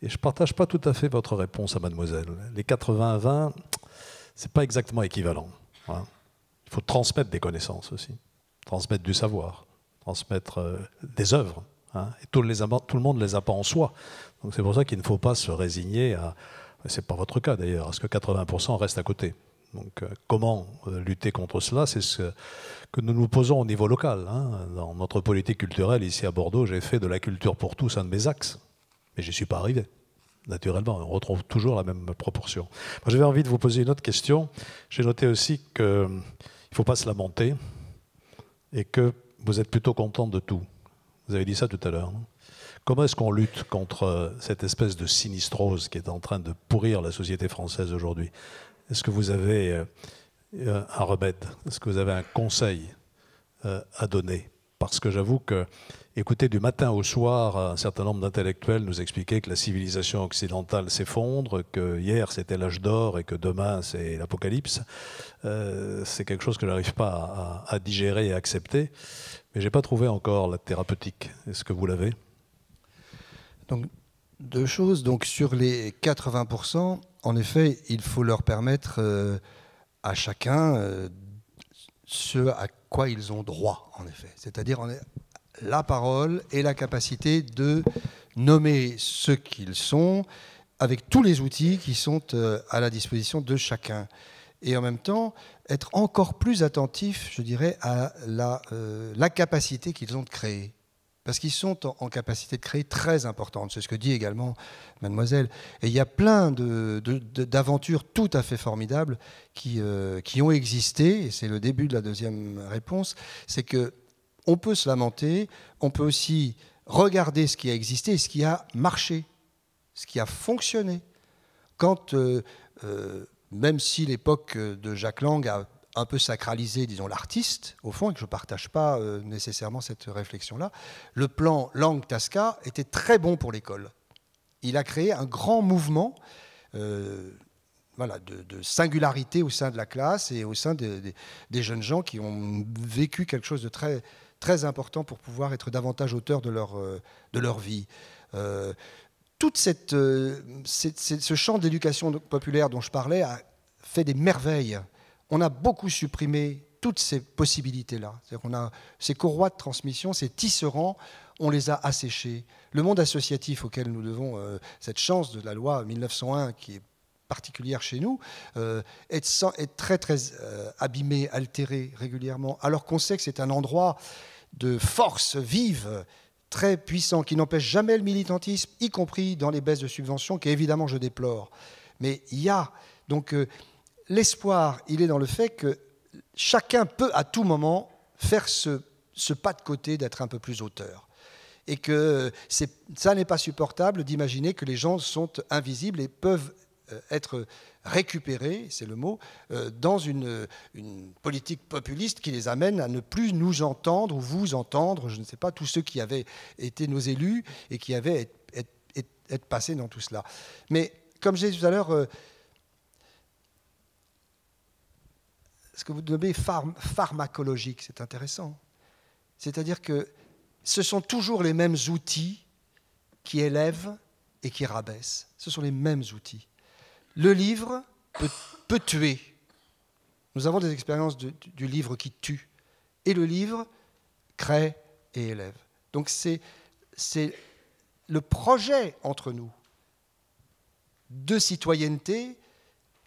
Et je ne partage pas tout à fait votre réponse à mademoiselle. Les 80-20, ce n'est pas exactement équivalent. Hein. Il faut transmettre des connaissances aussi, transmettre du savoir, transmettre des œuvres. Hein, et tout le monde ne les a pas en soi. Donc c'est pour ça qu'il ne faut pas se résigner à, c'est pas votre cas d'ailleurs, à ce que 80% reste à côté. Donc comment lutter contre cela? C'est ce que nous nous posons au niveau local. Hein. Dans notre politique culturelle, ici à Bordeaux, j'ai fait de la culture pour tous un de mes axes, mais je n'y suis pas arrivé. Naturellement, on retrouve toujours la même proportion. Moi, j'avais envie de vous poser une autre question. J'ai noté aussi qu'il ne faut pas se lamenter et que vous êtes plutôt content de tout. Vous avez dit ça tout à l'heure. Comment est-ce qu'on lutte contre cette espèce de sinistrose qui est en train de pourrir la société française aujourd'hui? Est-ce que vous avez un remède? Est-ce que vous avez un conseil à donner? Parce que j'avoue que écoutez, du matin au soir, un certain nombre d'intellectuels nous expliquaient que la civilisation occidentale s'effondre, que hier c'était l'âge d'or et que demain c'est l'apocalypse. C'est quelque chose que je n'arrive pas à digérer et à accepter. Mais je n'ai pas trouvé encore la thérapeutique. Est-ce que vous l'avez? Donc, deux choses. Donc, sur les 80%, en effet, il faut leur permettre à chacun ce à quoi ils ont droit, en effet. C'est-à-dire la parole et la capacité de nommer ce qu'ils sont avec tous les outils qui sont à la disposition de chacun. Et en même temps, être encore plus attentif, je dirais, à la capacité qu'ils ont de créer. Parce qu'ils sont en capacité de créer très importante. C'est ce que dit également mademoiselle. Et il y a plein d'aventures tout à fait formidables qui ont existé. Et c'est le début de la deuxième réponse. C'est qu'on peut se lamenter, on peut aussi regarder ce qui a existé et ce qui a marché, ce qui a fonctionné. Quand... même si l'époque de Jacques Lang a un peu sacralisé, disons, l'artiste, au fond, et que je ne partage pas nécessairement cette réflexion-là, le plan Lang-Tasca était très bon pour l'école. Il a créé un grand mouvement voilà, de singularité au sein de la classe et au sein des jeunes gens qui ont vécu quelque chose de très, très important pour pouvoir être davantage auteurs de leur vie. Tout ce champ de l'éducation populaire dont je parlais a fait des merveilles. On a beaucoup supprimé toutes ces possibilités-là. C'est-à-dire qu'on a ces courroies de transmission, ces tisserands, on les a asséchés. Le monde associatif auquel nous devons cette chance de la loi 1901 qui est particulière chez nous, est très, très abîmé, altéré régulièrement, alors qu'on sait que c'est un endroit de force vive, très puissant, qui n'empêche jamais le militantisme, y compris dans les baisses de subventions, qu'évidemment je déplore. Mais il y a, donc l'espoir, il est dans le fait que chacun peut à tout moment faire ce pas de côté d'être un peu plus auteur. Et que ça n'est pas supportable d'imaginer que les gens sont invisibles et peuvent être récupérés, c'est le mot, dans une politique populiste qui les amène à ne plus nous entendre ou vous entendre, je ne sais pas, tous ceux qui avaient été nos élus et qui avaient être passés dans tout cela. Mais comme je disais tout à l'heure, ce que vous nommez pharmacologique, c'est intéressant. C'est-à-dire que ce sont toujours les mêmes outils qui élèvent et qui rabaissent. Ce sont les mêmes outils. Le livre peut tuer. Nous avons des expériences du livre qui tue. Et le livre crée et élève. Donc c'est le projet entre nous de citoyenneté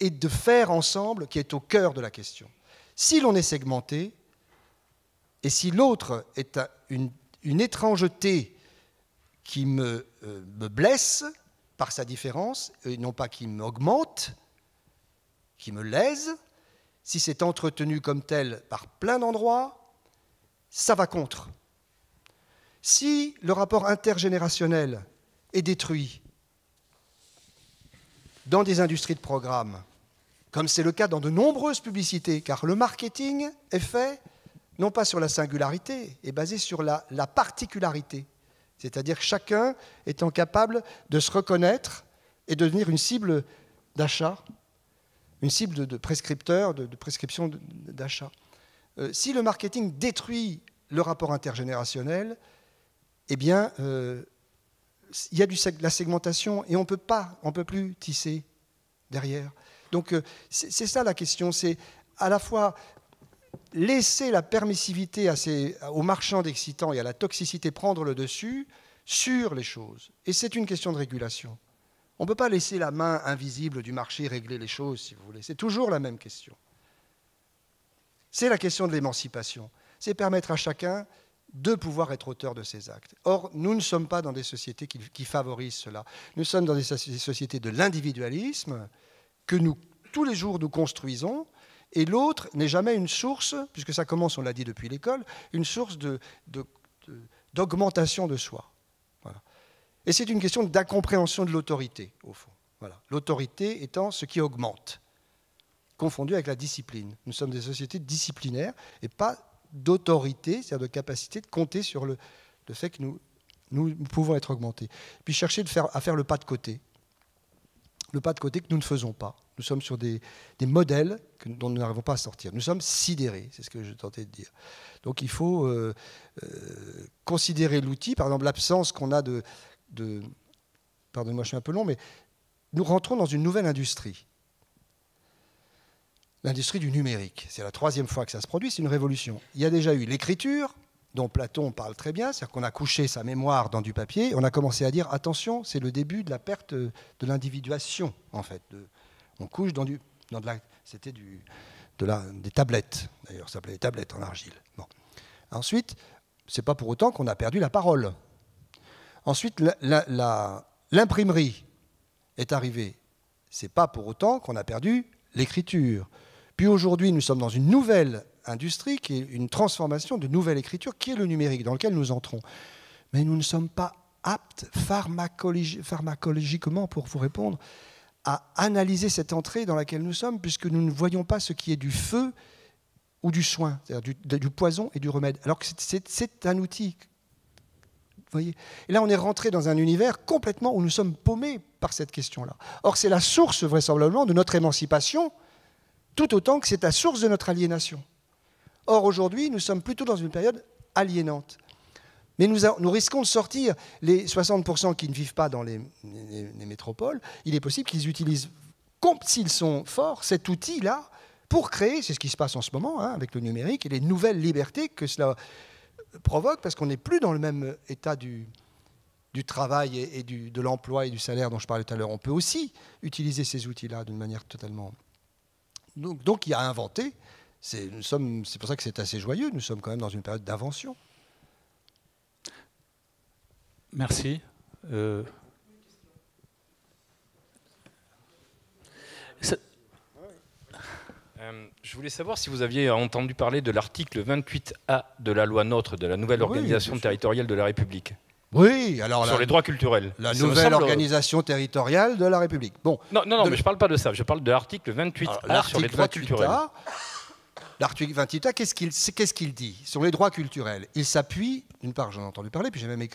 et de faire ensemble qui est au cœur de la question. Si l'on est segmenté, et si l'autre est une étrangeté qui me blesse par sa différence, et non pas qui m'augmente, qui me lèse, si c'est entretenu comme tel par plein d'endroits, ça va contre. Si le rapport intergénérationnel est détruit dans des industries de programme, comme c'est le cas dans de nombreuses publicités, car le marketing est fait non pas sur la singularité, est basé sur la particularité. C'est-à-dire chacun étant capable de se reconnaître et de devenir une cible d'achat, une cible de prescripteur, de prescription d'achat. Si le marketing détruit le rapport intergénérationnel, eh bien, il y a de la segmentation et on ne peut plus tisser derrière. Donc, c'est ça la question, c'est à la fois laisser la permissivité aux marchands d'excitants et à la toxicité prendre le dessus sur les choses. Et c'est une question de régulation. On ne peut pas laisser la main invisible du marché régler les choses, si vous voulez. C'est toujours la même question. C'est la question de l'émancipation. C'est permettre à chacun de pouvoir être auteur de ses actes. Or, nous ne sommes pas dans des sociétés qui favorisent cela. Nous sommes dans des sociétés de l'individualisme que nous, tous les jours, nous construisons. Et l'autre n'est jamais une source, puisque ça commence, on l'a dit depuis l'école, une source d'augmentation de soi. Voilà. Et c'est une question d'incompréhension de l'autorité, au fond. Voilà. L'autorité étant ce qui augmente, confondu avec la discipline. Nous sommes des sociétés disciplinaires et pas d'autorité, c'est-à-dire de capacité de compter sur le fait que nous pouvons être augmentés. Puis chercher à faire le pas de côté. Le pas de côté que nous ne faisons pas. Nous sommes sur des modèles dont nous n'arrivons pas à sortir. Nous sommes sidérés, c'est ce que je tentais de dire. Donc il faut considérer l'outil, par exemple l'absence qu'on a de pardonnez-moi, je suis un peu long, mais nous rentrons dans une nouvelle industrie. L'industrie du numérique. C'est la troisième fois que ça se produit, c'est une révolution. Il y a déjà eu l'écriture, dont Platon parle très bien, c'est-à-dire qu'on a couché sa mémoire dans du papier, on a commencé à dire, attention, c'est le début de la perte de l'individuation, en fait. On couche dans des tablettes, d'ailleurs, ça s'appelait des tablettes en argile. Bon. Ensuite, c'est pas pour autant qu'on a perdu la parole. Ensuite, l'imprimerie est arrivée, c'est pas pour autant qu'on a perdu l'écriture. Puis aujourd'hui, nous sommes dans une nouvelle industrie qui est une transformation de nouvelle écriture, qui est le numérique, dans lequel nous entrons. Mais nous ne sommes pas aptes pharmacologiquement, pour vous répondre, à analyser cette entrée dans laquelle nous sommes, puisque nous ne voyons pas ce qui est du feu ou du soin, c'est-à-dire du poison et du remède, alors que c'est un outil. Vous voyez, et là, on est rentré dans un univers complètement où nous sommes paumés par cette question-là. Or, c'est la source, vraisemblablement, de notre émancipation, tout autant que c'est la source de notre aliénation. Or, aujourd'hui, nous sommes plutôt dans une période aliénante. Mais nous risquons de sortir les 60% qui ne vivent pas dans les métropoles. Il est possible qu'ils utilisent, s'ils sont forts, cet outil-là pour créer, c'est ce qui se passe en ce moment hein, avec le numérique, et les nouvelles libertés que cela provoque, parce qu'on n'est plus dans le même état du travail et de l'emploi et du salaire dont je parlais tout à l'heure. On peut aussi utiliser ces outils-là d'une manière totalement... Donc il y a inventé. C'est pour ça que c'est assez joyeux. Nous sommes quand même dans une période d'invention. Merci. Je voulais savoir si vous aviez entendu parler de l'article 28A de la loi NOTRe, de la nouvelle organisation territoriale de la République. Oui, alors... Sur les droits culturels. La nouvelle organisation territoriale de la République. Bon. Non, non, non, mais je ne parle pas de ça. Je parle de l'article 28A sur les droits culturels. L'article 28A, qu'est-ce qu'il dit sur les droits culturels? Il s'appuie, d'une part, j'en ai entendu parler, puis j'ai même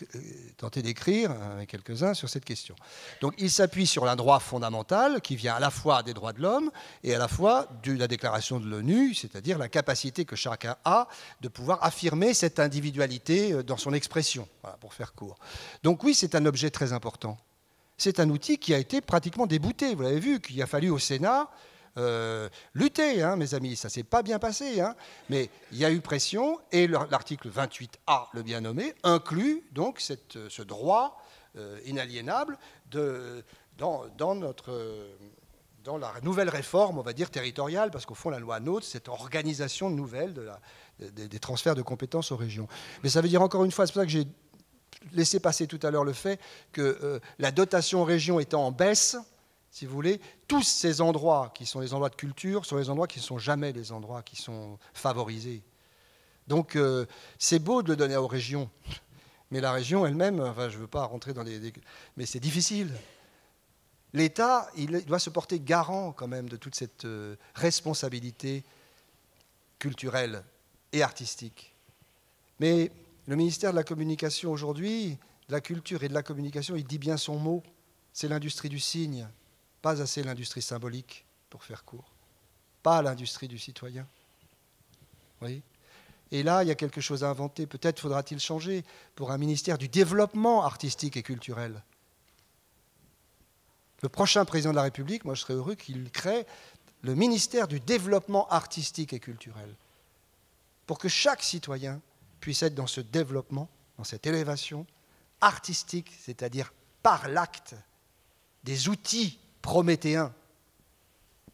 tenté d'écrire avec quelques-uns sur cette question. Donc, il s'appuie sur un droit fondamental qui vient à la fois des droits de l'homme et à la fois de la déclaration de l'ONU, c'est-à-dire la capacité que chacun a de pouvoir affirmer cette individualité dans son expression, voilà, pour faire court. Donc oui, c'est un objet très important. C'est un outil qui a été pratiquement débouté, vous l'avez vu, qu'il a fallu au Sénat... lutter, hein, mes amis, ça s'est pas bien passé, hein, mais il y a eu pression et l'article 28A, le bien nommé, inclut donc ce droit inaliénable dans la nouvelle réforme, on va dire, territoriale, parce qu'au fond, la loi NOTRe, c'est organisation nouvelle des transferts de compétences aux régions. Mais ça veut dire, encore une fois, c'est pour ça que j'ai laissé passer tout à l'heure le fait que la dotation aux régions étant en baisse, si vous voulez, tous ces endroits qui sont les endroits de culture sont les endroits qui ne sont jamais les endroits qui sont favorisés. Donc c'est beau de le donner aux régions, mais la région elle-même, enfin, je ne veux pas rentrer dans les... mais c'est difficile. L'État, il doit se porter garant quand même de toute cette responsabilité culturelle et artistique. Mais le ministère de la Communication aujourd'hui, de la Culture et de la Communication, il dit bien son mot, c'est l'industrie du signe. Pas assez l'industrie symbolique, pour faire court. Pas l'industrie du citoyen. Oui. Et là, il y a quelque chose à inventer. Peut-être faudra-t-il changer pour un ministère du développement artistique et culturel. Le prochain président de la République, moi je serais heureux qu'il crée le ministère du développement artistique et culturel. Pour que chaque citoyen puisse être dans ce développement, dans cette élévation artistique, c'est-à-dire par l'acte, des outils prométhéen,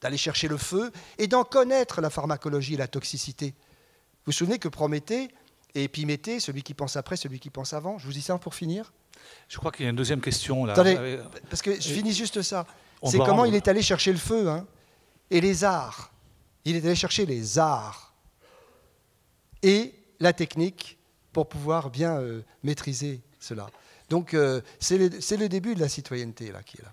d'aller chercher le feu et d'en connaître la pharmacologie et la toxicité. Vous vous souvenez que Prométhée et Épiméthée, celui qui pense après, celui qui pense avant, je vous dis ça pour finir. Je crois qu'il y a une deuxième question. Là. Attendez, parce que je finis juste ça. C'est comment il est allé chercher le feu, hein, et les arts. Il est allé chercher les arts et la technique pour pouvoir bien maîtriser cela. Donc c'est le début de la citoyenneté là, qui est là.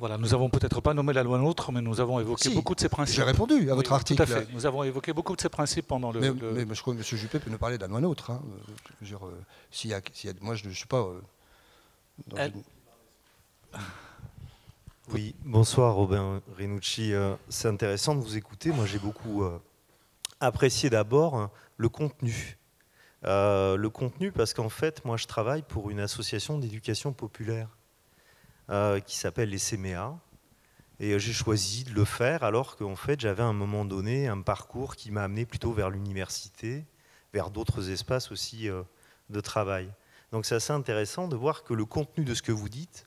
Voilà, nous n'avons peut-être pas nommé la loi NOTRe, mais nous avons évoqué beaucoup de ces principes. J'ai répondu à votre article. Tout à fait. Nous avons évoqué beaucoup de ces principes pendant le... Mais je crois que M. Juppé peut nous parler de la loi NOTRe. Hein. Moi, je ne suis pas... Oui, bonsoir Robin Renucci. C'est intéressant de vous écouter. Moi, j'ai beaucoup apprécié d'abord le contenu. Parce qu'en fait, moi, je travaille pour une association d'éducation populaire. Qui s'appelle les CMEA, et j'ai choisi de le faire alors qu'en fait j'avais à un moment donné un parcours qui m'a amené plutôt vers l'université, vers d'autres espaces aussi de travail. Donc c'est assez intéressant de voir que le contenu de ce que vous dites,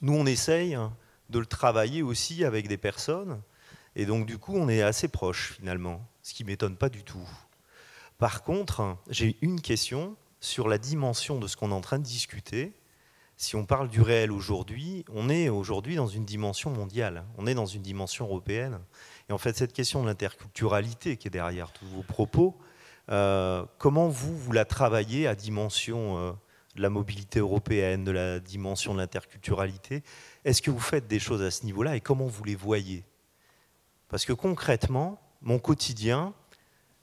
nous on essaye de le travailler aussi avec des personnes, et donc du coup on est assez proche finalement, ce qui ne m'étonne pas du tout. Par contre, j'ai une question sur la dimension de ce qu'on est en train de discuter. Si on parle du réel aujourd'hui, on est aujourd'hui dans une dimension mondiale, on est dans une dimension européenne. Et en fait, cette question de l'interculturalité qui est derrière tous vos propos, comment vous la travaillez à dimension de la mobilité européenne, de la dimension de l'interculturalité? Est-ce que vous faites des choses à ce niveau-là et comment vous les voyez? Parce que concrètement, mon quotidien,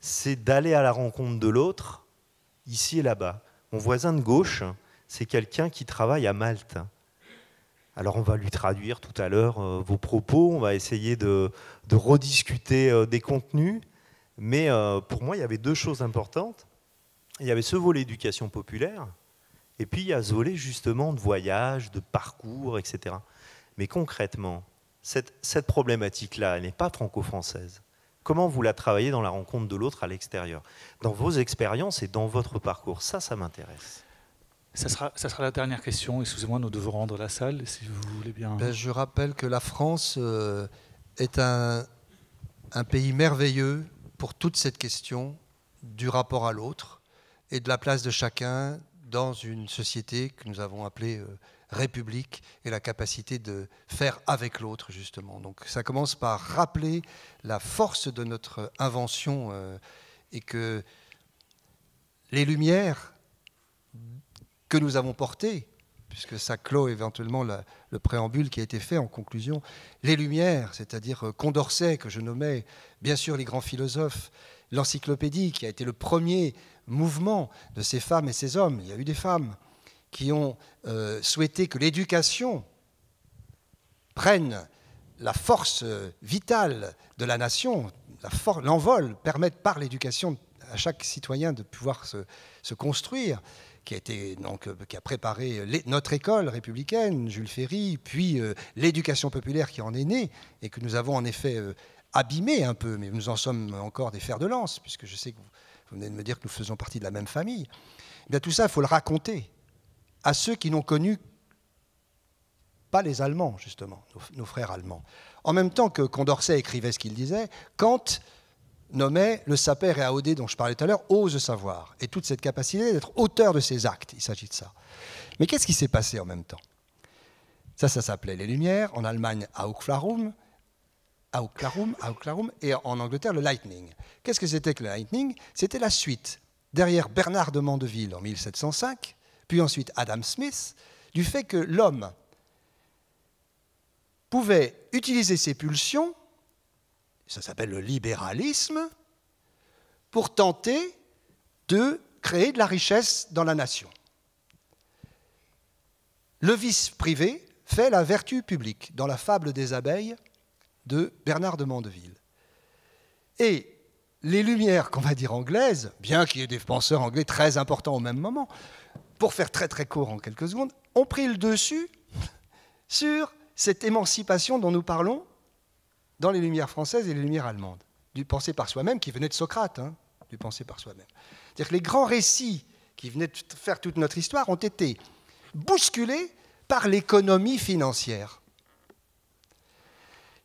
c'est d'aller à la rencontre de l'autre, ici et là-bas. Mon voisin de gauche... c'est quelqu'un qui travaille à Malte. Alors on va lui traduire tout à l'heure vos propos, on va essayer de rediscuter des contenus, mais pour moi il y avait deux choses importantes. Il y avait ce volet éducation populaire, et puis il y a ce volet justement de voyage, de parcours, etc. Mais concrètement, cette problématique-là, elle n'est pas franco-française. Comment vous la travaillez dans la rencontre de l'autre à l'extérieur, dans vos expériences et dans votre parcours? Ça m'intéresse. Ça sera la dernière question. Excusez-moi, nous devons rendre la salle, si vous voulez bien. Je rappelle que la France est un pays merveilleux pour toute cette question du rapport à l'autre et de la place de chacun dans une société que nous avons appelée république et la capacité de faire avec l'autre, justement. Donc ça commence par rappeler la force de notre invention et que les lumières que nous avons portées, puisque ça clôt éventuellement le préambule qui a été fait en conclusion, les Lumières, c'est-à-dire Condorcet, que je nommais, bien sûr les grands philosophes, l'encyclopédie, qui a été le premier mouvement de ces femmes et ces hommes. Il y a eu des femmes qui ont souhaité que l'éducation prenne la force vitale de la nation, l'envol, permettre par l'éducation à chaque citoyen de pouvoir se construire, qui a préparé notre école républicaine, Jules Ferry, puis l'éducation populaire qui en est née, et que nous avons en effet abîmée un peu, mais nous en sommes encore des fers de lance, puisque je sais que vous venez de me dire que nous faisons partie de la même famille. Et bien, tout ça, il faut le raconter à ceux qui n'ont connu pas les Allemands, justement, nos frères allemands. En même temps que Condorcet écrivait ce qu'il disait, Kant nommait le Saper et Aodé dont je parlais tout à l'heure, ose savoir, et toute cette capacité d'être auteur de ses actes, il s'agit de ça. Mais qu'est-ce qui s'est passé en même temps? Ça s'appelait les Lumières, en Allemagne, Auklarum, et en Angleterre, le Lightning. Qu'est-ce que c'était que le Lightning? C'était la suite, derrière Bernard de Mandeville en 1705, puis ensuite Adam Smith, du fait que l'homme pouvait utiliser ses pulsions, ça s'appelle le libéralisme, pour tenter de créer de la richesse dans la nation. Le vice privé fait la vertu publique, dans la fable des abeilles de Bernard de Mandeville. Et les Lumières, qu'on va dire anglaises, bien qu'il y ait des penseurs anglais très importants au même moment, pour faire très très court en quelques secondes, ont pris le dessus sur cette émancipation dont nous parlons, dans les Lumières françaises et les Lumières allemandes, du penser par soi-même, qui venait de Socrate, hein, du penser par soi-même. C'est-à-dire que les grands récits qui venaient de faire toute notre histoire ont été bousculés par l'économie financière.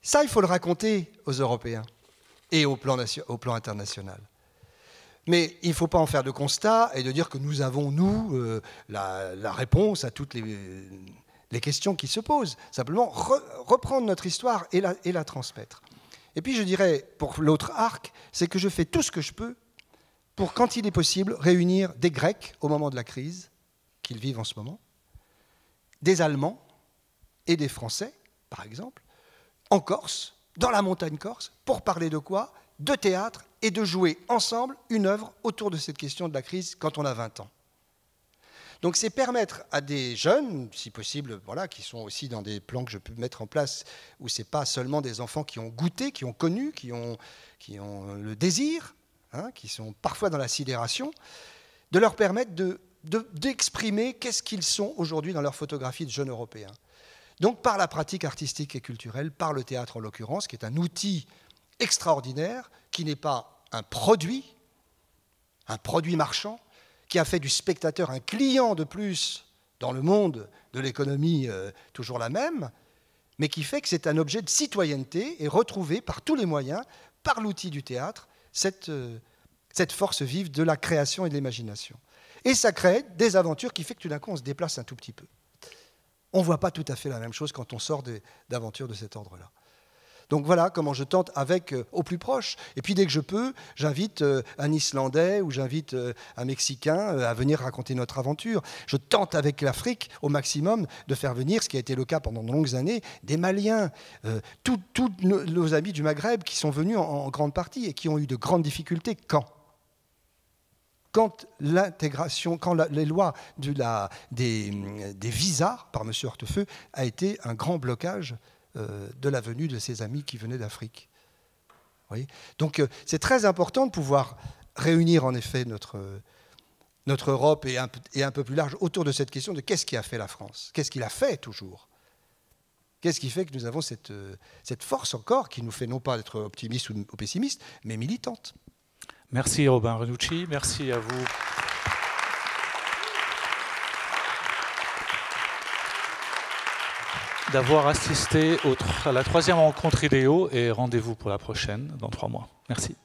Ça, il faut le raconter aux Européens et au plan international. Mais il ne faut pas en faire de constat et de dire que nous avons, nous, la réponse à toutes les questions qui se posent, simplement reprendre notre histoire et la transmettre. Et puis je dirais, pour l'autre arc, c'est que je fais tout ce que je peux pour, quand il est possible, réunir des Grecs au moment de la crise qu'ils vivent en ce moment, des Allemands et des Français, par exemple, en Corse, dans la montagne corse, pour parler de quoi? De théâtre et de jouer ensemble une œuvre autour de cette question de la crise quand on a 20 ans. Donc c'est permettre à des jeunes, si possible, voilà, qui sont aussi dans des plans que je peux mettre en place, où ce n'est pas seulement des enfants qui ont goûté, qui ont connu, qui ont le désir, hein, qui sont parfois dans la sidération, de leur permettre d'exprimer qu'est-ce qu'ils sont aujourd'hui dans leur photographie de jeunes européens. Donc par la pratique artistique et culturelle, par le théâtre en l'occurrence, qui est un outil extraordinaire, qui n'est pas un produit marchand, qui a fait du spectateur un client de plus dans le monde de l'économie toujours la même, mais qui fait que c'est un objet de citoyenneté et retrouver par tous les moyens, par l'outil du théâtre, cette force vive de la création et de l'imagination. Et ça crée des aventures qui fait que tout d'un coup on se déplace un tout petit peu. On ne voit pas tout à fait la même chose quand on sort d'aventures de cet ordre-là. Donc voilà comment je tente avec au plus proche. Et puis dès que je peux, j'invite un Islandais ou j'invite un Mexicain à venir raconter notre aventure. Je tente avec l'Afrique au maximum de faire venir, ce qui a été le cas pendant de longues années, des Maliens, tous nos amis du Maghreb qui sont venus en grande partie et qui ont eu de grandes difficultés quand l'intégration, quand les lois des visas par M. Hortefeux a été un grand blocage de la venue de ses amis qui venaient d'Afrique. Donc c'est très important de pouvoir réunir en effet notre Europe et un peu plus large autour de cette question de qu'est-ce qui a fait la France? Qu'est-ce qu'il a fait toujours? Qu'est-ce qui fait que nous avons cette force encore qui nous fait non pas être optimiste ou pessimiste, mais militante? Merci Robin Renucci, merci à vous. D'avoir assisté à la 3e rencontre IDEO et rendez-vous pour la prochaine dans 3 mois. Merci.